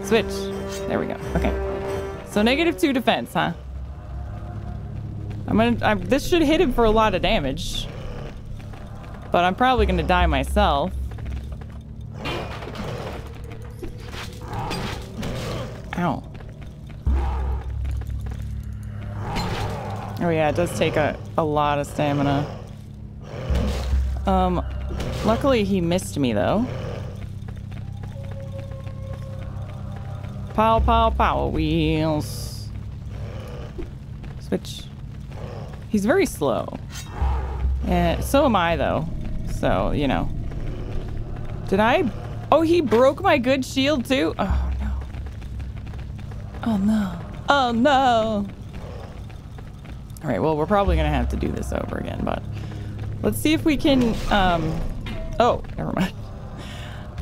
Switch. There we go. Okay. So negative two defense, huh? I'm gonna. I'm, this should hit him for a lot of damage. But I'm probably gonna die myself. Ow. Oh yeah, it does take a, a lot of stamina. Um, luckily he missed me though. Pow, pow, pow, wheels. Switch. He's very slow. Uh, so am I though. So, you know. Did I? Oh, he broke my good shield too? Oh no. Oh no. Oh no. All right, well, we're probably gonna have to do this over again, but let's see if we can, um, oh, never mind.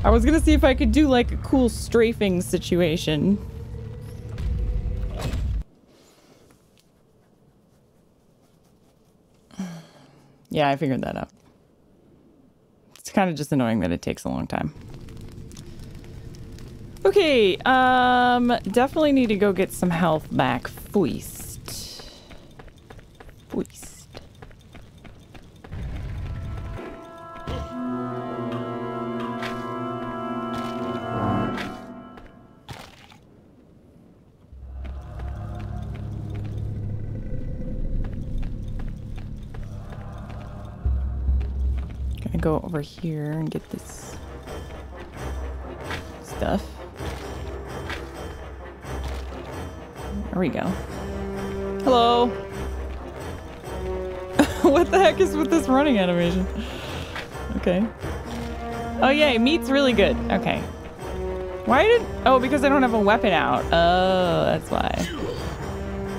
I was gonna see if I could do like a cool strafing situation. Yeah, I figured that out. It's kind of just annoying that it takes a long time. Okay, um, definitely need to go get some health back first. First. Gonna go over here and get this stuff. There we go. Hello. What the heck is with this running animation? Okay. Oh yeah, meat's really good. Okay. Why did? Oh, because I don't have a weapon out. Oh, that's why.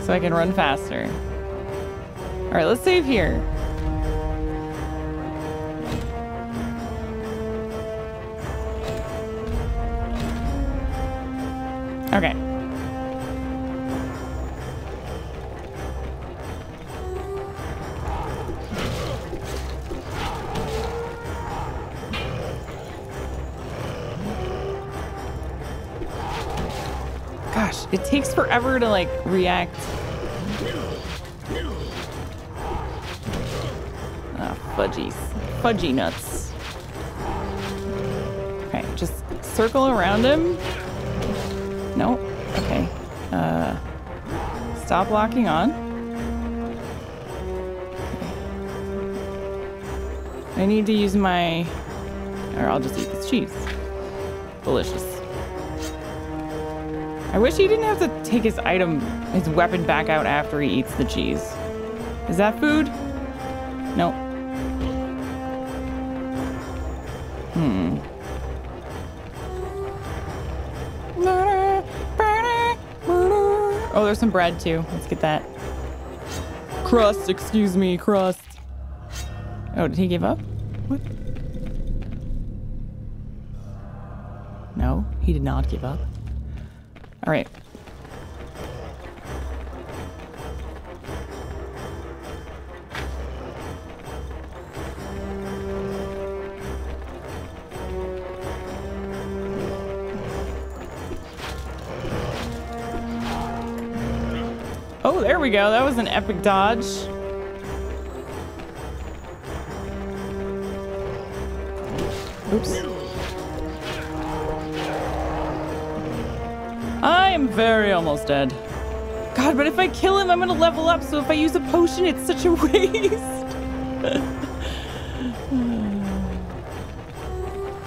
So I can run faster. All right, let's save here. Okay. Gosh, it takes forever to like react. Ah, oh, fudgies. Fudgy nuts. Okay, just circle around him. Nope. Okay. Uh, stop locking on. I need to use my... Or I'll just eat this cheese. Delicious. I wish he didn't have to take his item, his weapon back out after he eats the cheese. Is that food? Nope. Hmm. Oh, there's some bread too. Let's get that. Crust, excuse me, crust. Oh, did he give up? What? No, he did not give up. All right. Oh, there we go. That was an epic dodge. Oops. I am very almost dead. God, but if I kill him, I'm gonna level up. So if I use a potion, it's such a waste.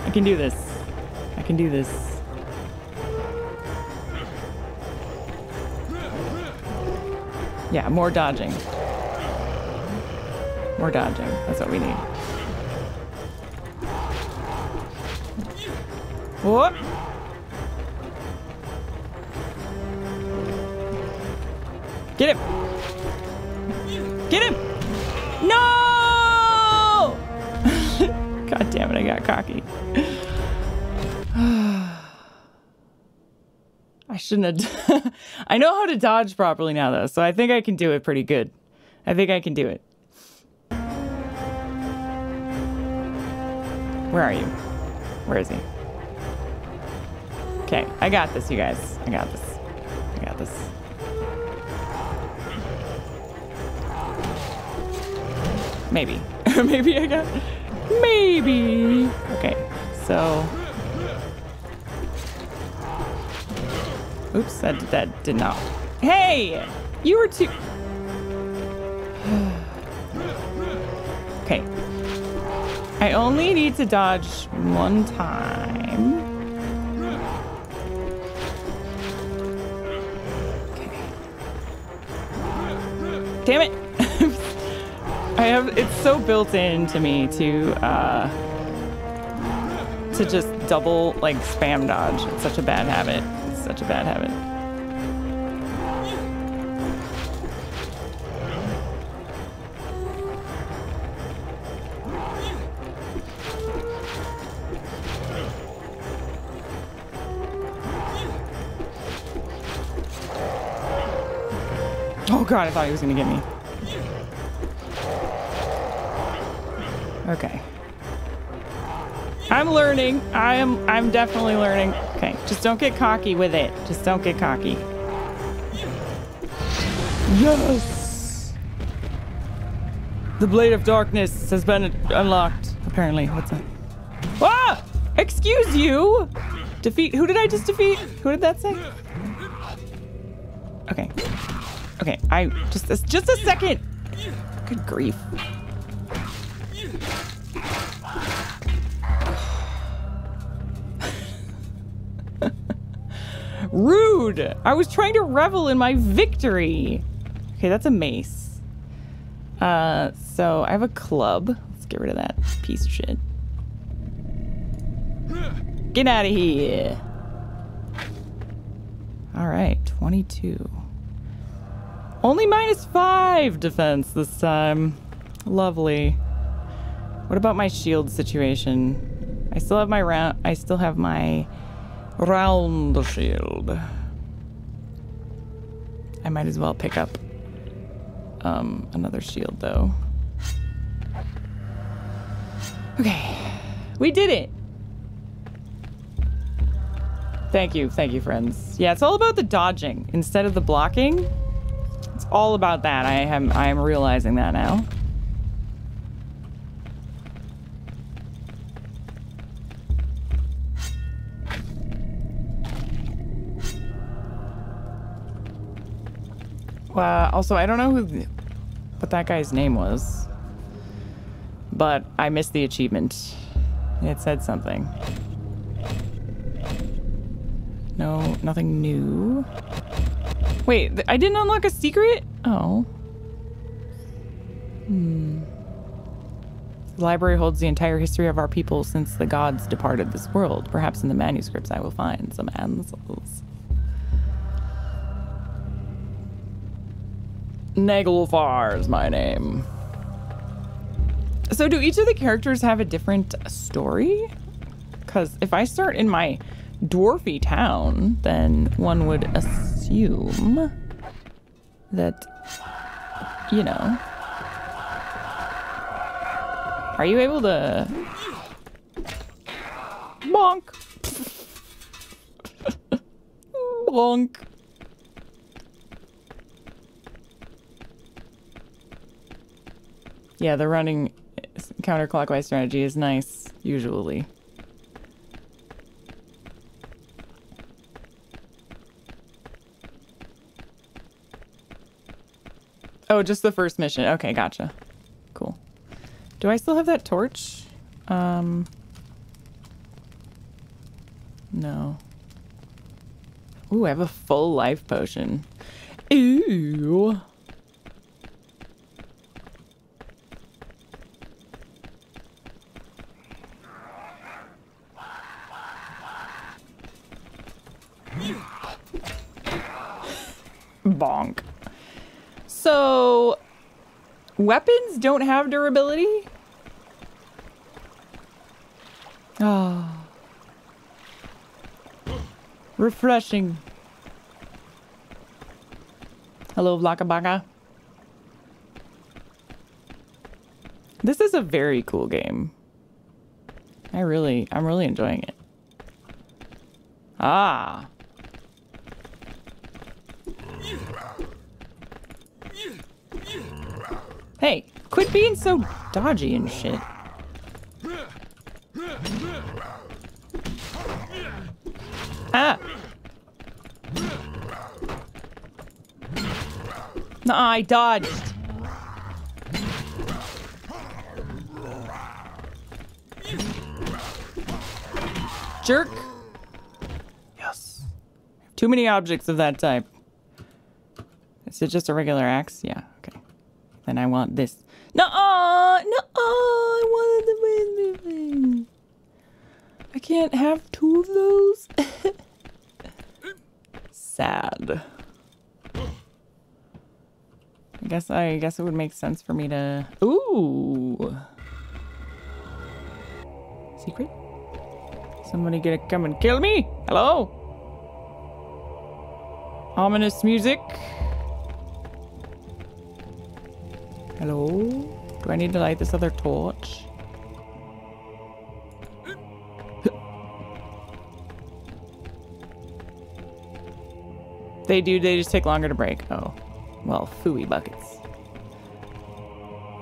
I can do this. I can do this. Yeah, more dodging. More dodging. That's what we need. Whoop! Get him! Get him! No! God damn it, I got cocky. I shouldn't have. I know how to dodge properly now, though, so I think I can do it pretty good. I think I can do it. Where are you? Where is he? Okay, I got this, you guys. I got this. I got this. Maybe. Maybe I got. Maybe. Okay, so. Oops, that, that did not. Hey! You were too... Okay. I only need to dodge one time. Okay. Damn it! I have, it's so built into me to uh, to just double, like, spam dodge. It's such a bad habit. It's such a bad habit. Oh god, I thought he was gonna get me. Okay. I'm learning. I am I'm definitely learning. Okay, just don't get cocky with it. Just don't get cocky. Yes! The Blade of Darkness has been unlocked, apparently. What's that? Ah! Excuse you! Defeat. Who did I just defeat? Who did that say? Okay. Okay, I just a, just a second. Good grief. Rude. I was trying to revel in my victory. Okay, that's a mace. Uh, so I have a club. Let's get rid of that piece of shit. Get out of here. All right, twenty-two. Only minus five defense this time. Lovely. What about my shield situation? I still have my round. I still have my round shield. I might as well pick up um, another shield, though. Okay, we did it. Thank you, thank you, friends. Yeah, it's all about the dodging instead of the blocking. It's all about that. I am I am realizing that now. Uh, also, I don't know who, what that guy's name was, but I missed the achievement. It said something. No, nothing new. Wait, I didn't unlock a secret? Oh. Hmm. The library holds the entire history of our people since the gods departed this world. Perhaps in the manuscripts I will find some answers. Naglfar is my name. So do each of the characters have a different story? Because if I start in my dwarfy town, then one would assume that, you know. Are you able to bonk? Bonk. Yeah, the running counterclockwise strategy is nice, usually. Oh, just the first mission. Okay, gotcha. Cool. Do I still have that torch? Um, no. Ooh, I have a full life potion. Ooh. Bonk. So, weapons don't have durability? Ah. Oh. Refreshing. Hello, Vlaka Baka. This is a very cool game. I really, I'm really enjoying it. Ah. Hey, quit being so dodgy and shit. Ah! Nah, I dodged. jerk. Yes. Too many objects of that type. Is it just a regular axe? Yeah, okay. Then I want this. No, oh, no, oh, I wanted the baby thing. I can't have two of those. Sad. I guess I guess it would make sense for me to. Ooh. Secret? Somebody gonna come and kill me? Hello? Ominous music. Hello? Do I need to light this other torch? They do, they just take longer to break. Oh. Well, phooey buckets.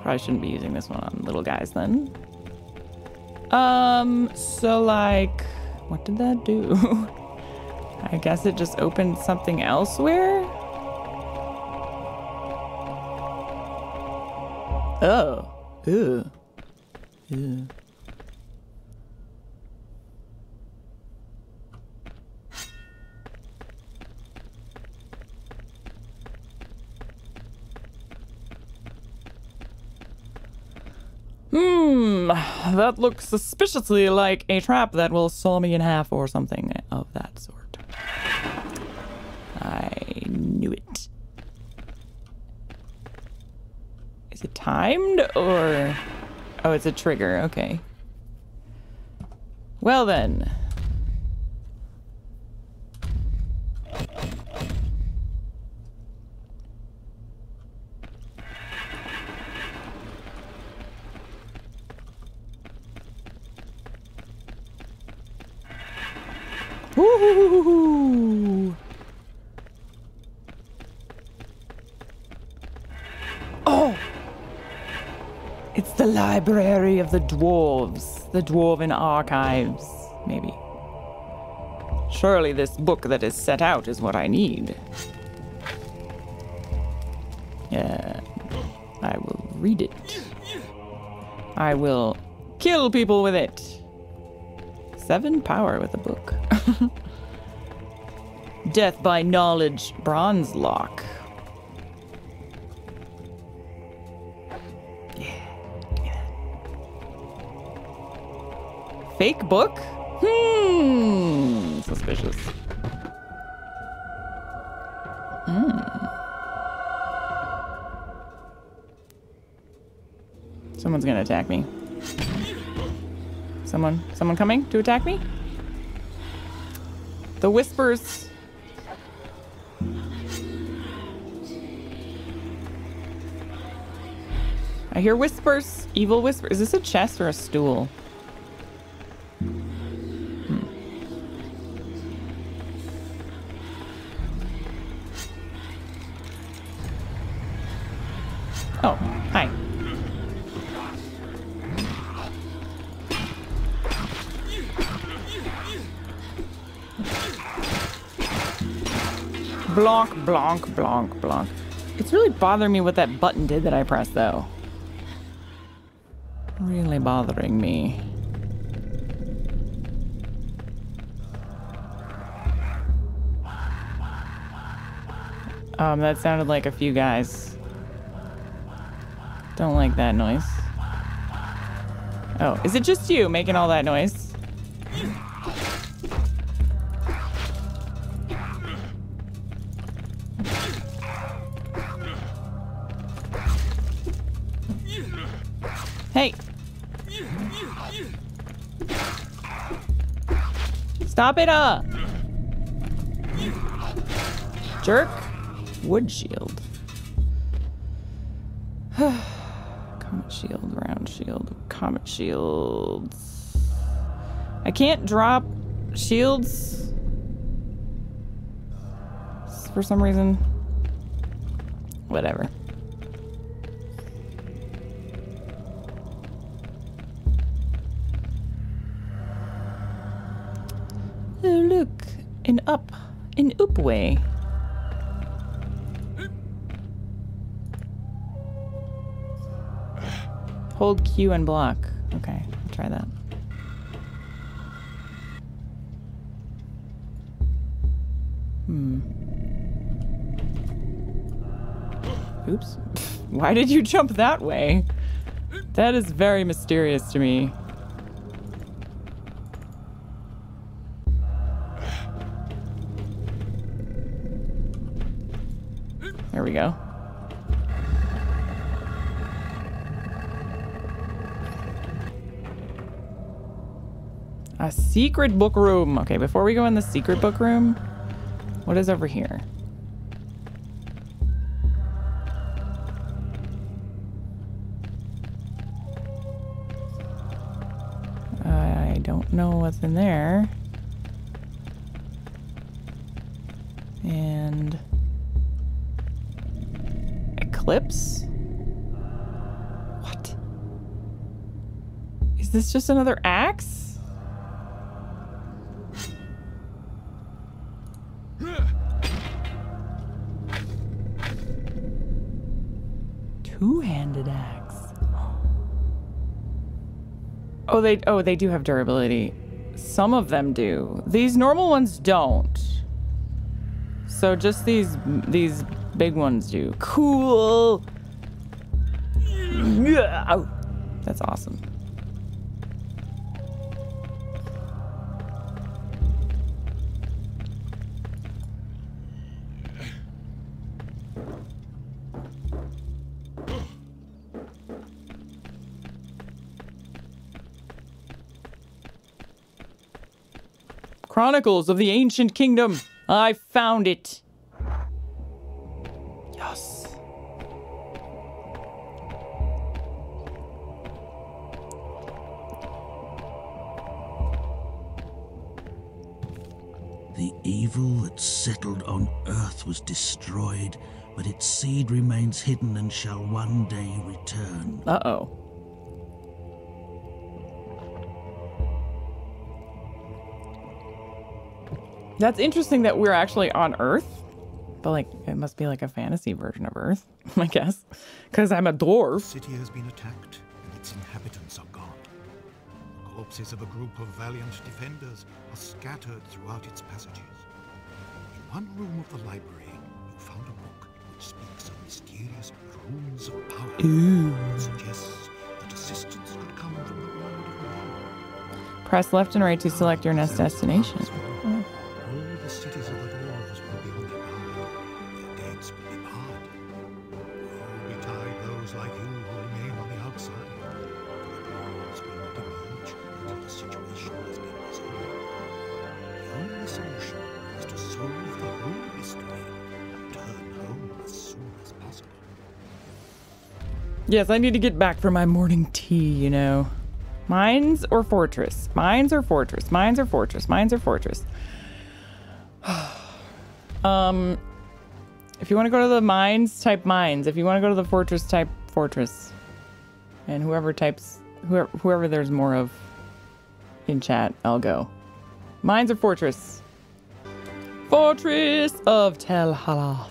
Probably shouldn't be using this one on little guys then. Um, so like, what did that do? I guess it just opened something elsewhere? Oh. Ew. Ew. Hmm, that looks suspiciously like a trap that will saw me in half or something of that sort. I knew it. Is it timed or... Oh, it's a trigger, okay. Well then. Ooh. Oh! It's the library of the dwarves. The dwarven archives, maybe. Surely this book that is set out is what I need. Yeah. I will read it. I will kill people with it. Seven power with a book. Death by knowledge, bronze lock. Yeah. Yeah. Fake book? Hmm. Suspicious. Hmm. Someone's gonna attack me. Someone, someone coming to attack me? The whispers. I hear whispers. Evil whispers. Is this a chest or a stool? Hmm. Oh, hi. Blanc, blanc, blanc, blanc. It's really bothering me what that button did that I pressed, though. Really bothering me. Um, that sounded like a few guys. Don't like that noise. Oh, is it just you making all that noise? Hey! Stop it up! Jerk! Wood shield. Comet shield, round shield, comet shields. I can't drop shields for some reason. Whatever. Oh, look, an up, an up way. Hold Q and block. Okay, I'll try that. Oops. Why did you jump that way? That is very mysterious to me. There we go. A secret book room. Okay, before we go in the secret book room, what is over here? I don't know what's in there. And... Eclipse? What? Is this just another axe? Two-handed axe. Oh, they oh they do have durability. Some of them do. These normal ones don't. So just these these big ones do. Cool. Oh, that's awesome. Chronicles of the Ancient Kingdom. I found it. Yes. The evil that settled on Earth was destroyed, but its seed remains hidden and shall one day return. Uh-oh. That's interesting that we're actually on Earth, but like it must be like a fantasy version of Earth, I guess, because I'm a dwarf. The city has been attacked and its inhabitants are gone. The corpses of a group of valiant defenders are scattered throughout its passages. In one room of the library, you found a book which speaks of mysterious runes of power. Ooh. It suggests that assistance could come from the world of men. Press left and right to select your next destination. Oh. The cities of the dwarves will be on their guard. Their deeds will be barred. Woe betide those like you who remain on the outside. The dwarves will not emerge until the situation has been resolved. The only solution is to solve the whole mystery and turn home as soon as possible. Yes, I need to get back for my morning tea, you know. Mines or fortress? Mines or fortress? Mines or fortress? Mines or fortress? um, if you want to go to the mines, type mines. If you want to go to the fortress, type fortress. And whoever types, whoever, whoever there's more of in chat, I'll go. Mines or fortress? Fortress of Tel Halaf.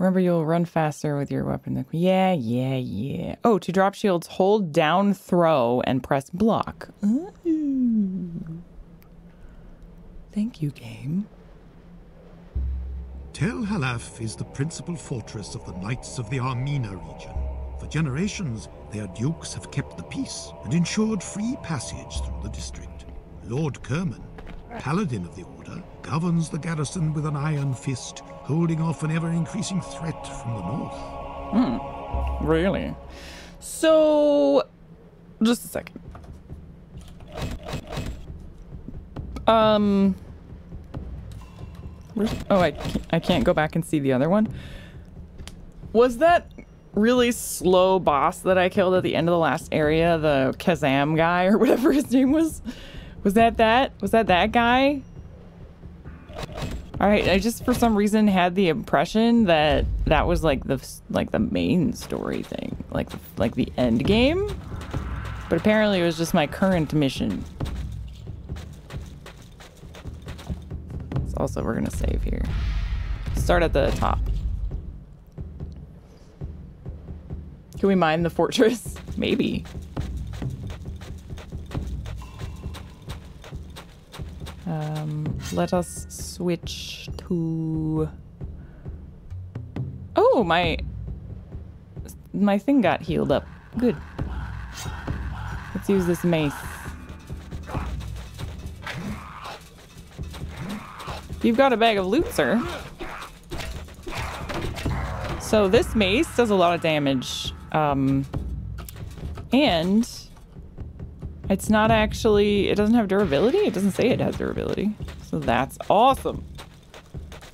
Remember, you'll run faster with your weapon. Yeah, yeah, yeah. Oh, to drop shields, hold down throw and press block. Ooh. Thank you, game. Tel Halaf is the principal fortress of the Knights of the Armina region. For generations, their dukes have kept the peace and ensured free passage through the district. Lord Kerman, paladin of the order, governs the garrison with an iron fist, holding off an ever-increasing threat from the north. Hmm, really? So, just a second. Um... Oh, I can't, I can't go back and see the other one. Was that really slow boss that I killed at the end of the last area, the Kazam guy or whatever his name was? Was that that? Was that that guy? All right, I just for some reason had the impression that that was like the like the main story thing, like the, like the end game. But apparently, it was just my current mission. Also, we're gonna save here. Start at the top. Can we mine the fortress? Maybe. Um, let us switch to Oh, my... My thing got healed up. Good. Let's use this mace. You've got a bag of loot, sir. So this mace does a lot of damage. Um, and it's not actually... It doesn't have durability? It doesn't say it has durability. So that's awesome.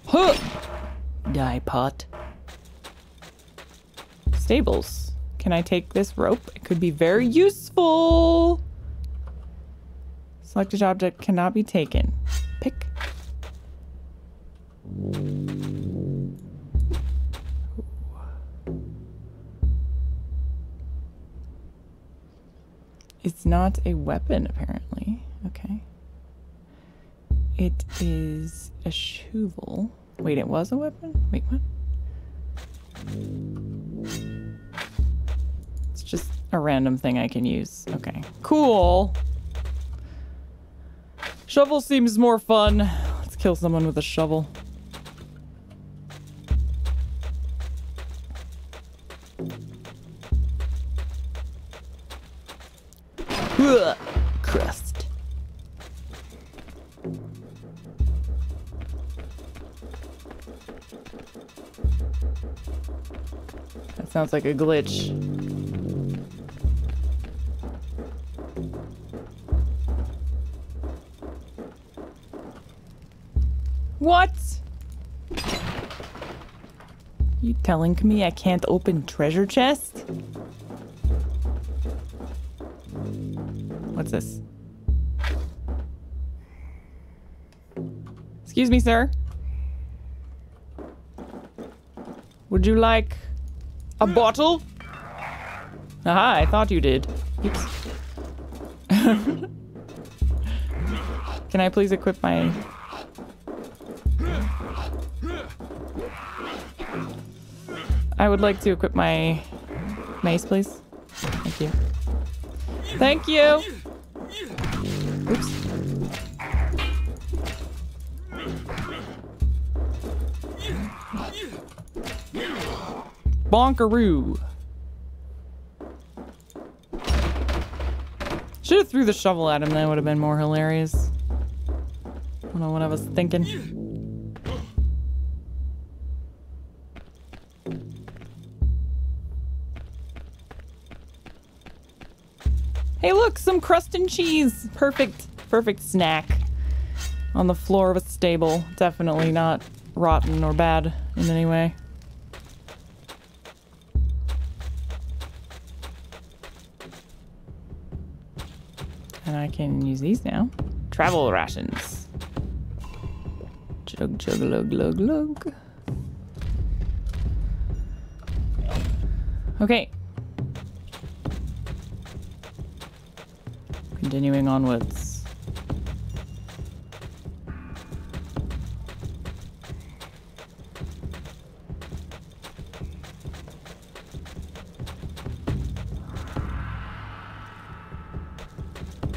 Huh! Die, pot. Stables. Can I take this rope? It could be very useful. Selected object cannot be taken. Pick. Ooh. It's not a weapon, apparently. Okay. It is a shovel. Wait, it was a weapon? Wait, what? It's just a random thing I can use. Okay. Cool. Shovel seems more fun. Let's kill someone with a shovel. Ugh, crust. That sounds like a glitch. What? You telling me I can't open treasure chest? What's this? Excuse me, sir. Would you like a bottle? Aha, I thought you did. Oops. Can I please equip my... I would like to equip my mace, please. Thank you. Thank you! Oops. Bonkaroo! Should have threw the shovel at him, that would have been more hilarious. I don't know what I was thinking. Hey, look, some crust and cheese. Perfect, perfect snack on the floor of a stable. Definitely not rotten or bad in any way. And I can use these now. Travel rations. Chug, chug, lug, lug, lug. Okay. Continuing onwards.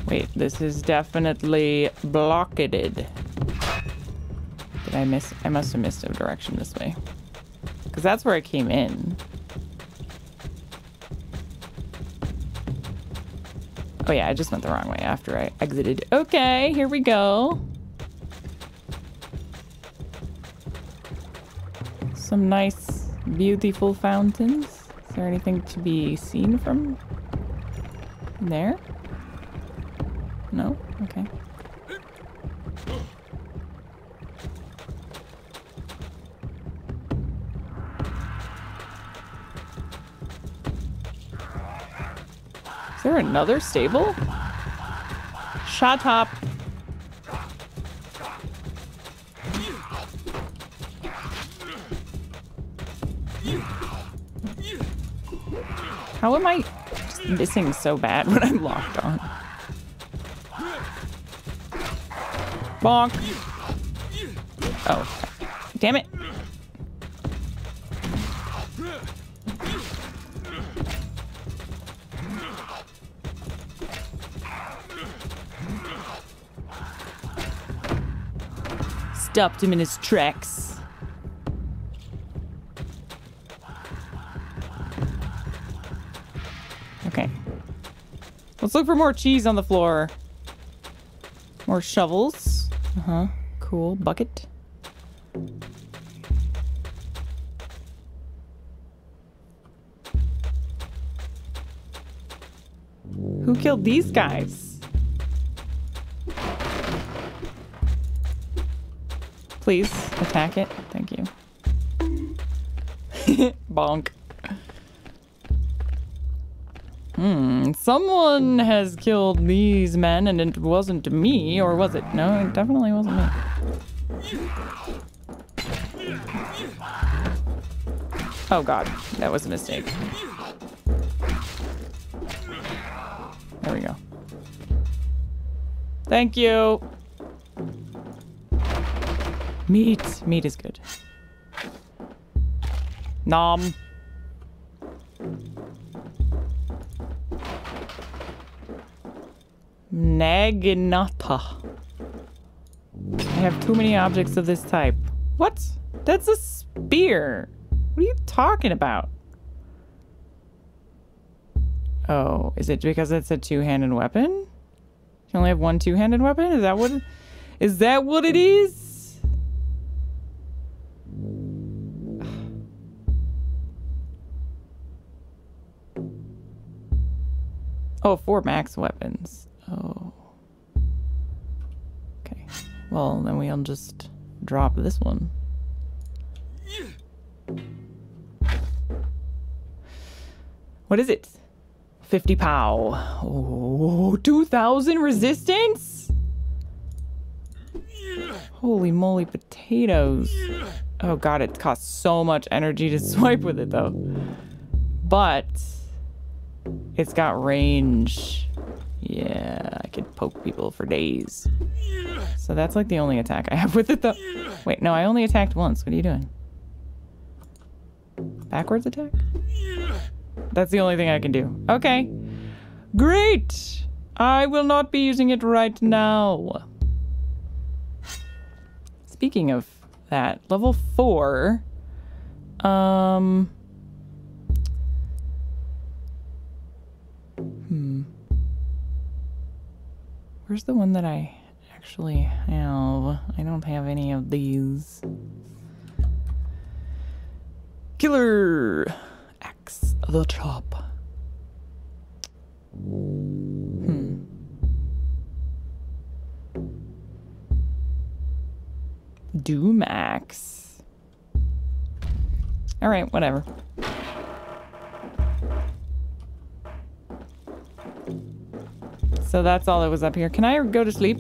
Wait, this is definitely blockaded. Did I miss? I must have missed a direction this way. Because that's where I came in. Oh yeah, I just went the wrong way after I exited. Okay, here we go. Some nice, beautiful fountains. Is there anything to be seen from there? No? Okay. Is there another stable? Shut up. How am I just missing so bad when I'm locked on? Bonk. Oh, damn it. Stopped him in his tracks. Let's look for more cheese on the floor. More shovels. Uh-huh. Cool. Bucket. Who killed these guys? Please attack it. Thank you. Bonk. Hmm. Someone has killed these men, and it wasn't me, or was it? No, it definitely wasn't me. Oh god, that was a mistake. There we go. Thank you. Meat. Meat is good. Nom. Naginata. I have too many objects of this type. What? That's a spear. What are you talking about? Oh, is it because it's a two-handed weapon? You only have one two-handed weapon? Is that what it, is that what it is? Oh, four max weapons. Oh. Okay. Well, then we'll just drop this one. What is it? fifty pow. Oh, two thousand resistance? Holy moly potatoes. Oh god, it costs so much energy to swipe with it though. But it's got range. Yeah, I could poke people for days. So that's like the only attack I have with it though. Wait, no, I only attacked once. What are you doing? Backwards attack? That's the only thing I can do. Okay. Great! I will not be using it right now. Speaking of that, level four. Um... Hmm. Where's the one that I actually have? I don't have any of these. Killer! Axe the chop. Hmm. Doom axe. All right, whatever. So that's all that was up here. Can I go to sleep?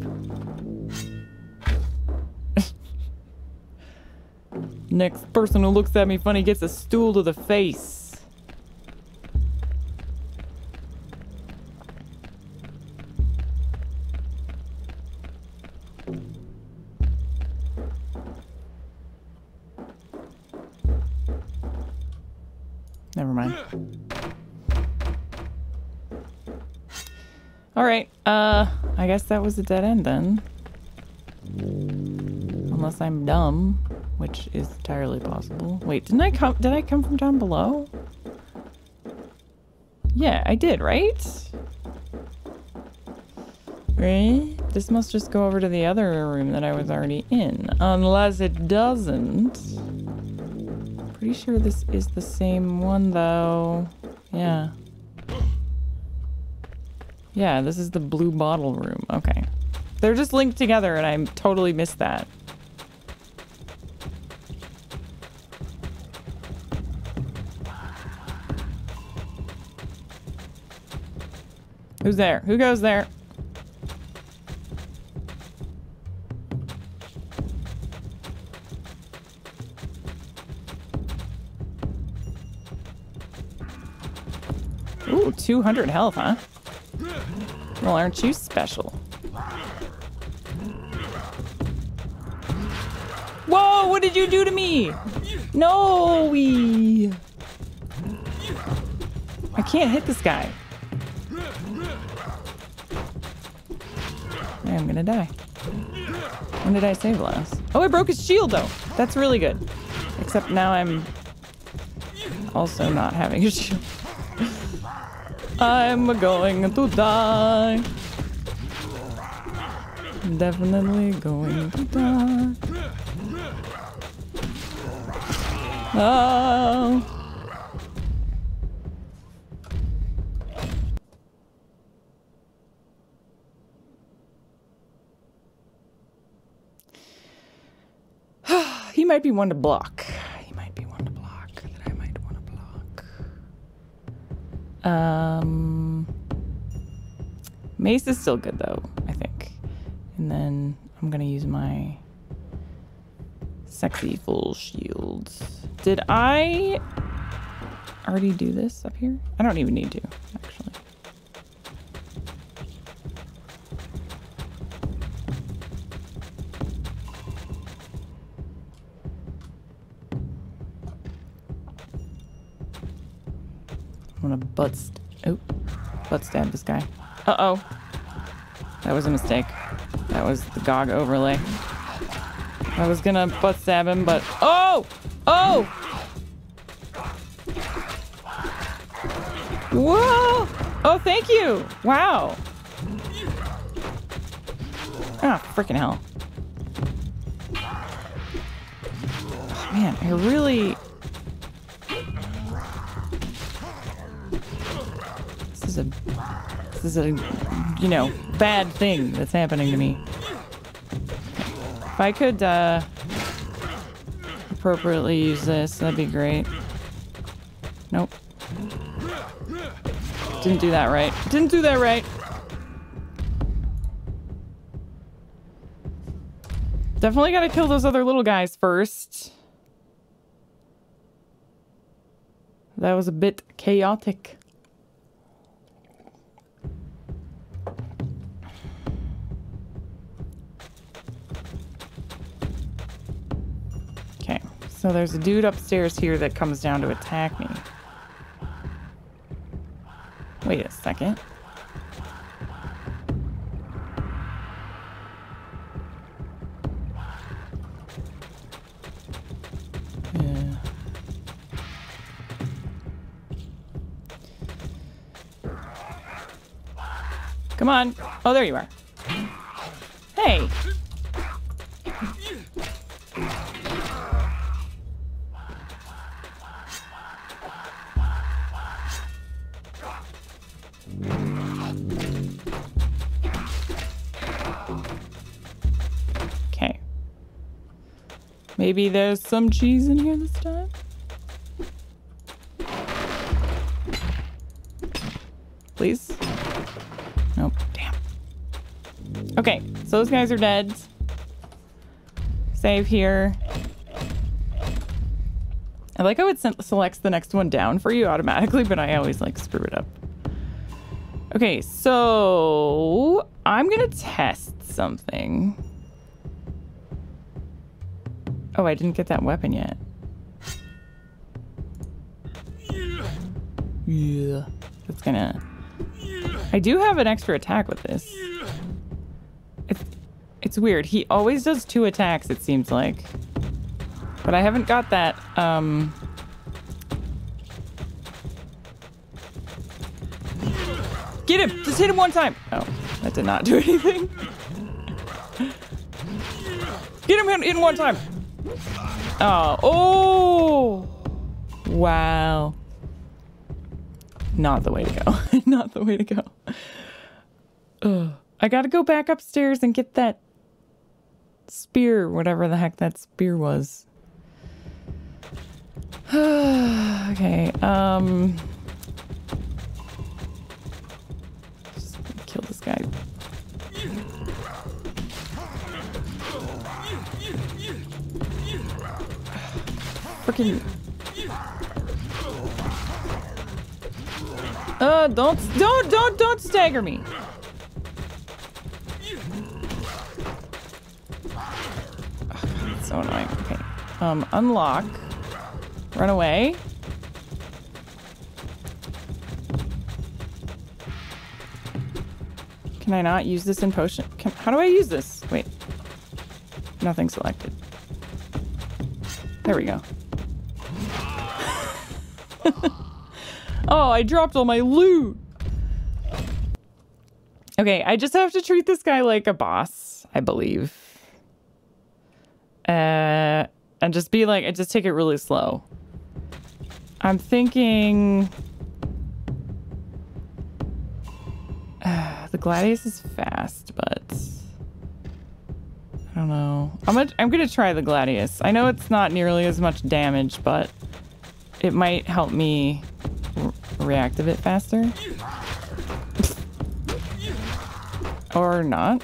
Next person who looks at me funny gets a stool to the face. Never mind. Alright, uh, I guess that was a dead end then. Unless I'm dumb, which is entirely possible. Wait, didn't I come, did I come from down below? Yeah, I did, right? Right? This must just go over to the other room that I was already in. Unless it doesn't. Pretty sure this is the same one though. Yeah. Yeah, this is the blue bottle room. Okay. They're just linked together and I totally missed that. Who's there? Who goes there? two hundred health, huh? Well, aren't you special? Whoa, what did you do to me? No, we. I can't hit this guy. I'm gonna die. When did I save last? Oh, I broke his shield, though. That's really good. Except now I'm also not having a shield. I'm going to die. Definitely going to die. Oh. He might be one to block. He might be one to block that I might want to block. Um, Mace is still good though, I think. And then I'm gonna use my sexy full shields. Did I already do this up here? I don't even need to, actually. I'm gonna butt st oh, butt stab this guy. Uh-oh. That was a mistake. That was the G O G overlay. I was gonna butt stab him, but oh! Oh! Whoa! Oh, thank you! Wow! Ah, freaking hell. Oh, man, I really... This is a, this is a, you know, bad thing that's happening to me. If I could uh, appropriately use this, that'd be great. Nope. Didn't do that right. Didn't do that right. Definitely gotta kill those other little guys first. That was a bit chaotic. So there's a dude upstairs here that comes down to attack me. Wait a second. Yeah. Come on. Oh, there you are. Hey. Maybe there's some cheese in here this time? Please? Nope. Damn. Okay, so those guys are dead. Save here. I like how it selects the next one down for you automatically, but I always like screw it up. Okay, so I'm gonna test something. Oh, I didn't get that weapon yet. Yeah. That's gonna... I do have an extra attack with this. It's, it's weird. He always does two attacks, it seems like. But I haven't got that, um... Get him! Just hit him one time! Oh, that did not do anything. Get him in, in one time! Oh, oh, wow. Not the way to go. Not the way to go. Ugh. I gotta go back upstairs and get that spear, whatever the heck that spear was. Okay, um... just kill this guy. Freaking. Uh, don't, don't, don't, don't stagger me. Oh, so annoying. Okay. Um, unlock. Run away. Can I not use this in potion? Can, how do I use this? Wait. Nothing selected. There we go. Oh, I dropped all my loot. Okay, I just have to treat this guy like a boss, I believe. Uh, and just be like, just take it really slow. I'm thinking... Uh, the Gladius is fast, but... I don't know. I'm gonna, I'm gonna try the Gladius. I know it's not nearly as much damage, but it might help me re- react a bit faster. Or not.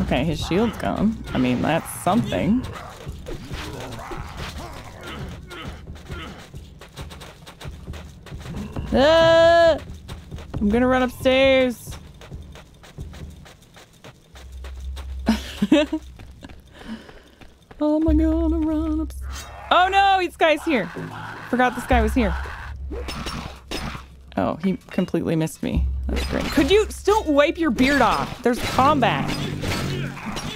Okay, his shield's gone. I mean, that's something. Ah! I'm gonna run upstairs. Oh my god, I'm running up. Oh no, this guy's here. Forgot this guy was here. Oh, he completely missed me. That's great. Could you still wipe your beard off? There's combat.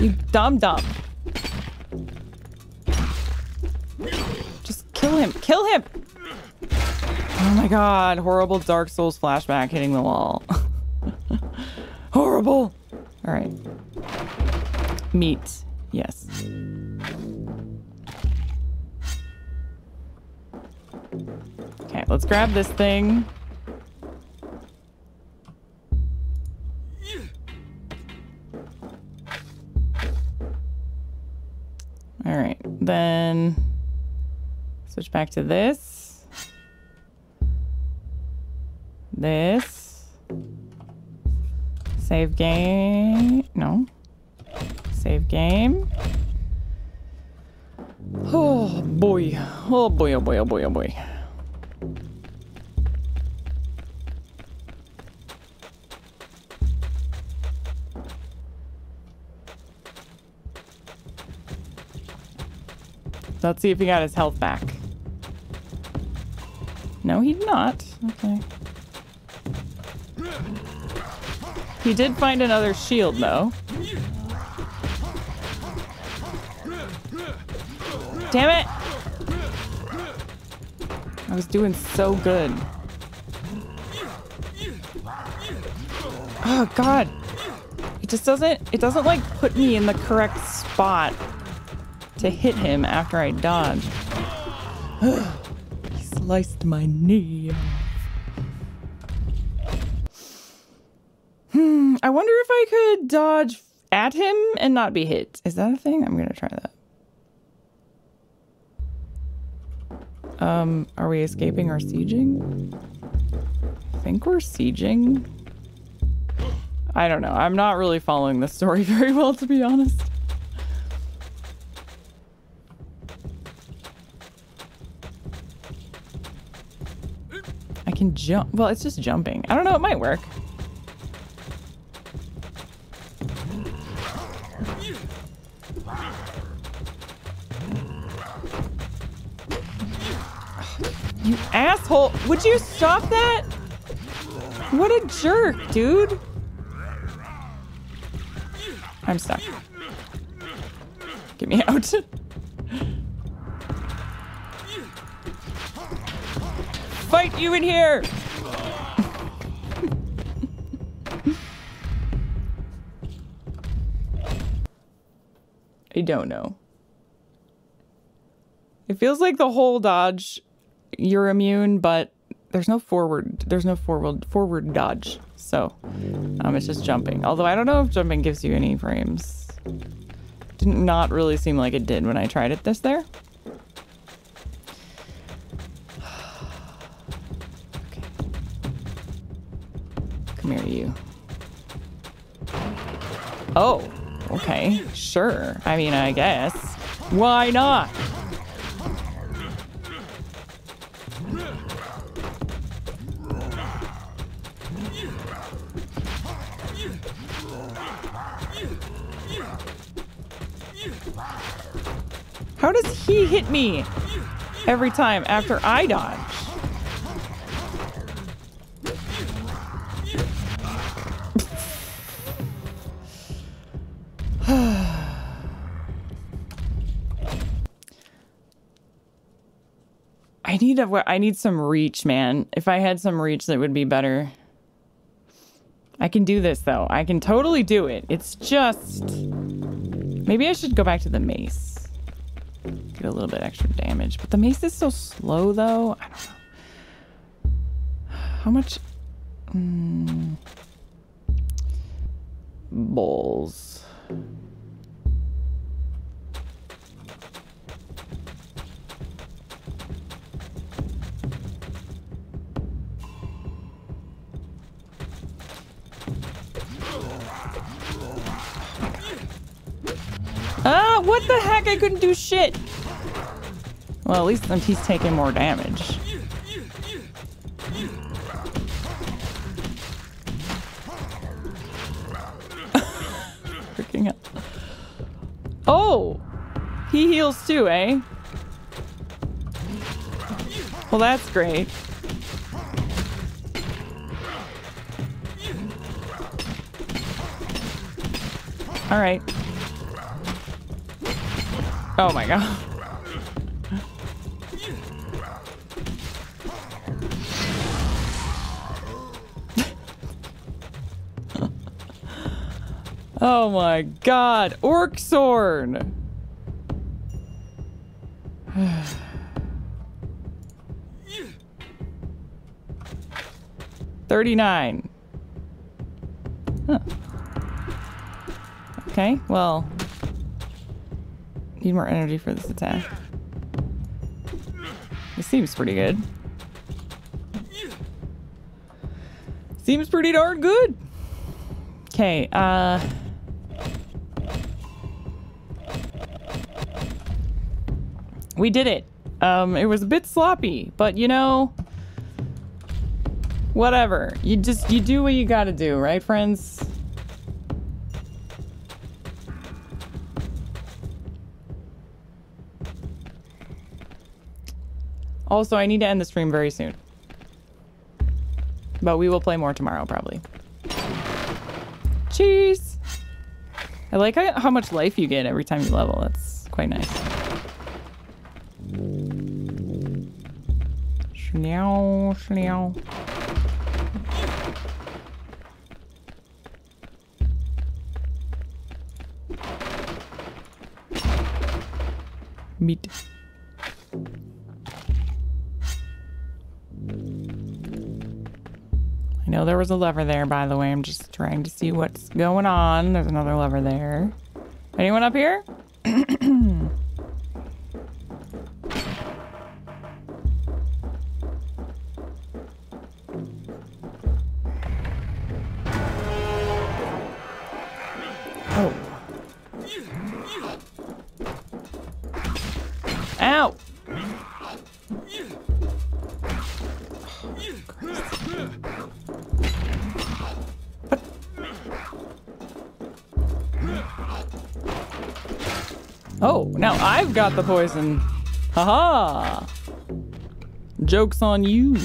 You dumb dumb. Just kill him. Kill him. Oh my god, horrible Dark Souls flashback hitting the wall. Horrible. All right. Meat. Yes. Okay, let's grab this thing. All right, then switch back to this. This. Save game. No. Save game. Oh boy. Oh boy, oh boy, oh boy, oh boy. Let's see if he got his health back. No, he did not. Okay. He did find another shield, though. Damn it! I was doing so good. Oh god! It just doesn't, it doesn't like put me in the correct spot to hit him after I dodge. He sliced my knee. Hmm, I wonder if I could dodge at him and not be hit. Is that a thing? I'm gonna try that. Um, are we escaping or sieging? I think we're sieging. I don't know. I'm not really following this story very well, to be honest. I can jump. Well, it's just jumping. I don't know. It might work. You asshole! Would you stop that? What a jerk, dude! I'm stuck. Get me out. Fight you in here! I don't know. It feels like the whole dodge you're immune, but there's no forward, there's no forward forward dodge, so um, it's just jumping. Although I don't know if jumping gives you any frames. Did not really seem like it did when I tried it this there. Okay. Come here, you. Oh, okay, sure. I mean, I guess. Why not? How does he hit me every time after I dodge? need a, I need some reach, man. If I had some reach, that would be better. I can do this, though. I can totally do it. It's just... Maybe I should go back to the mace. Get a little bit extra damage. But the mace is so slow, though. I don't know. How much... Mm. Bowls. Ah, what the heck? I couldn't do shit. Well, at least he's taking more damage. Freaking hell. Oh! He heals too, eh? Well, that's great. Alright. Oh my god. Oh my god, Orksorn. thirty-nine. Huh. Okay, well. Need more energy for this attack. This seems pretty good. Seems pretty darn good. Okay, uh... we did it. Um, it was a bit sloppy, but you know... Whatever. You just, you do what you gotta do, right, friends? Also, I need to end the stream very soon. But we will play more tomorrow, probably. Cheese! I like how, how much life you get every time you level. That's quite nice. Shneow, shneow. Meat. I know there was a lever there, by the way. I'm just trying to see what's going on. There's another lever there. Anyone up here? Oh. Ow! Oh, now I've got the poison. Haha! Joke's on you.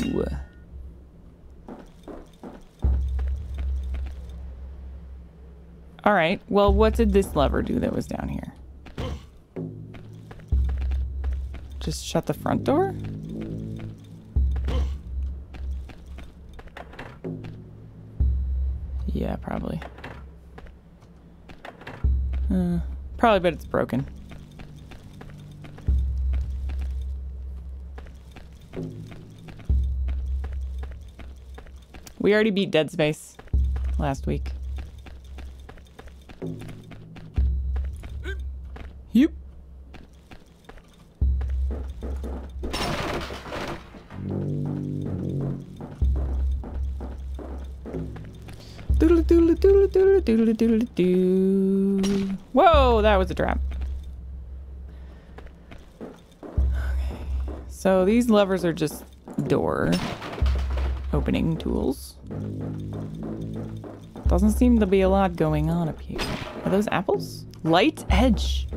Alright, well, what did this lever do that was down here? Just shut the front door? Yeah, probably. Uh, probably, but it's broken. We already beat Dead Space last week. Yep. Doodle doodle doodle doodle doodle doodle doo. Whoa, that was a trap. Okay. So these levers are just door opening tools. Doesn't seem to be a lot going on up here. Are those apples? Light edge.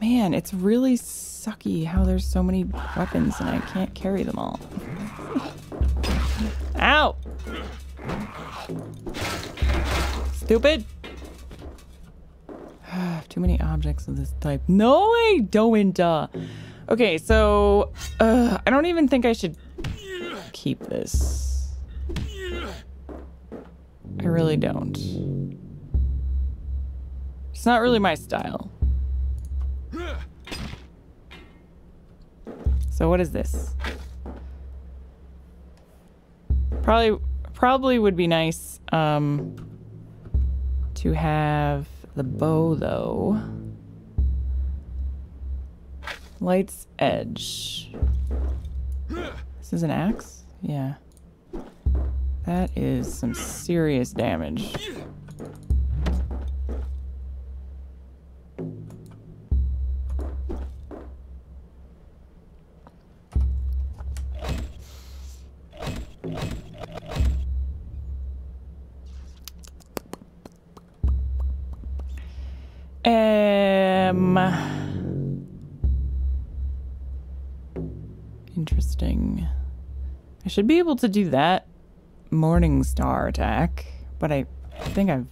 Man, it's really sucky how there's so many weapons and I can't carry them all. Ow! Stupid! Too many objects of this type. No, I don't. Uh, Okay, so uh, I don't even think I should keep this. I really don't. It's not really my style. So what is this? Probably, probably would be nice um, to have the bow though. Light's edge. This is an axe? Yeah. That is some serious damage. Um... Interesting. I should be able to do that Morning Star attack, but I think I've...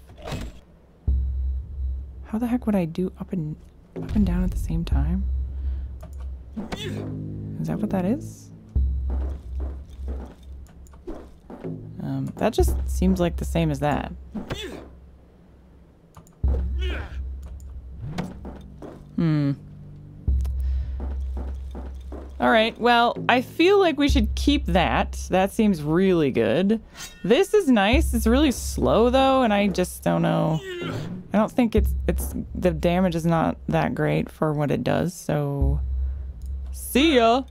How the heck would I do up and up and down at the same time? Is that what that is? Um, that just seems like the same as that. Hmm. All right, well, I feel like we should keep that. That seems really good. This is nice. It's really slow, though, and I just don't know. I don't think it's... it's the damage is not that great for what it does, so... See ya!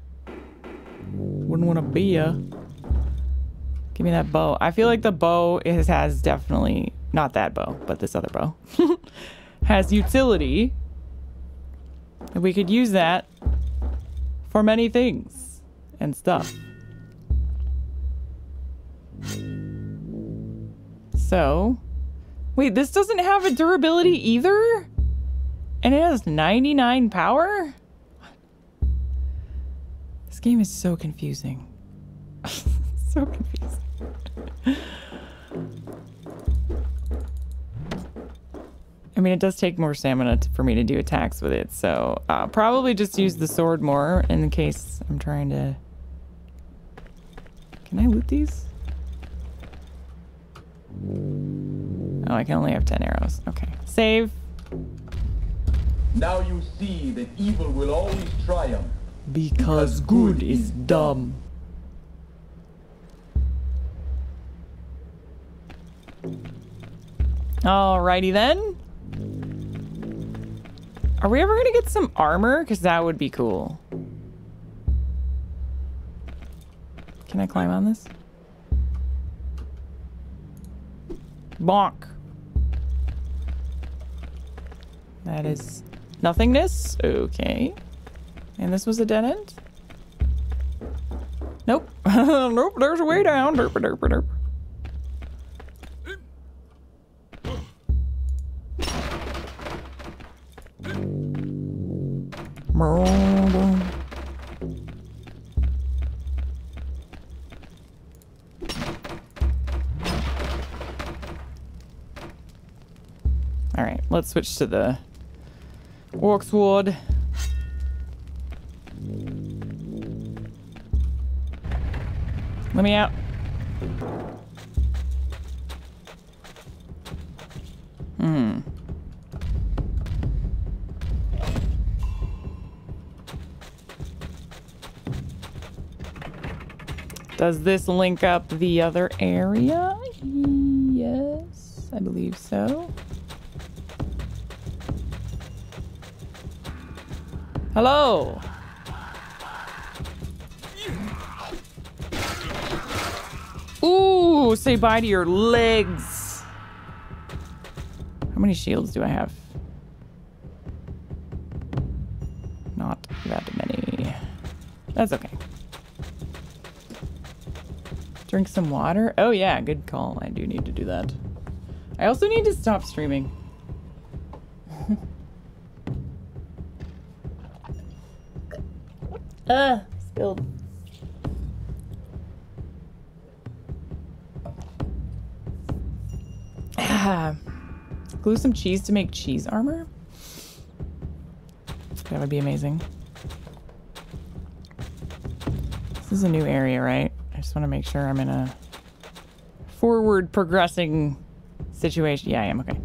Wouldn't want to be ya. Give me that bow. I feel like the bow is, has definitely... Not that bow, but this other bow. Has utility. We could use that. For many things and stuff. So, wait, this doesn't have a durability either? And it has ninety-nine power? What? This game is so confusing. So confusing. I mean, it does take more stamina to, for me to do attacks with it, so uh, probably just use the sword more in case I'm trying to... Can I loot these? Oh, I can only have ten arrows. Okay. Save. Now you see that evil will always triumph. Because good is dumb. Alrighty then. Are we ever gonna get some armor? Because that would be cool. Can I climb on this? Bonk. That is nothingness. Okay. And this was a dead end? Nope. Nope, there's a way down. Derp, derp, derp. Alright, let's switch to the orc sword. Let me out. Hmm. Does this link up the other area? Yes, I believe so. Hello. Ooh, say bye to your legs. How many shields do I have? Not that many. That's okay. Drink some water. Oh yeah, good call. I do need to do that. I also need to stop streaming. Ugh, spilled. Ah, glue some cheese to make cheese armor? That would be amazing. is a new area, right? I just want to make sure I'm in a forward progressing situation. Yeah, I am. Okay.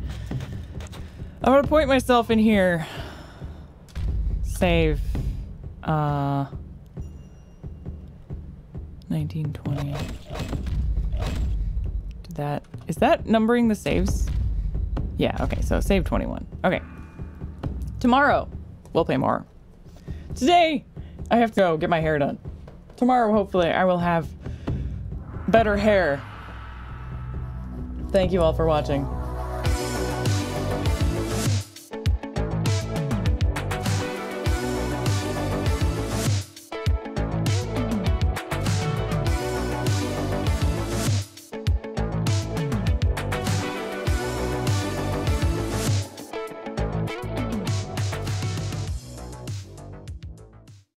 I'm going to point myself in here. Save. Uh... nineteen twenty. Did that... Is that numbering the saves? Yeah, okay. So save twenty-one. Okay. Tomorrow, we'll play more. Today, I have to go get my hair done. Tomorrow, hopefully, I will have better hair. Thank you all for watching.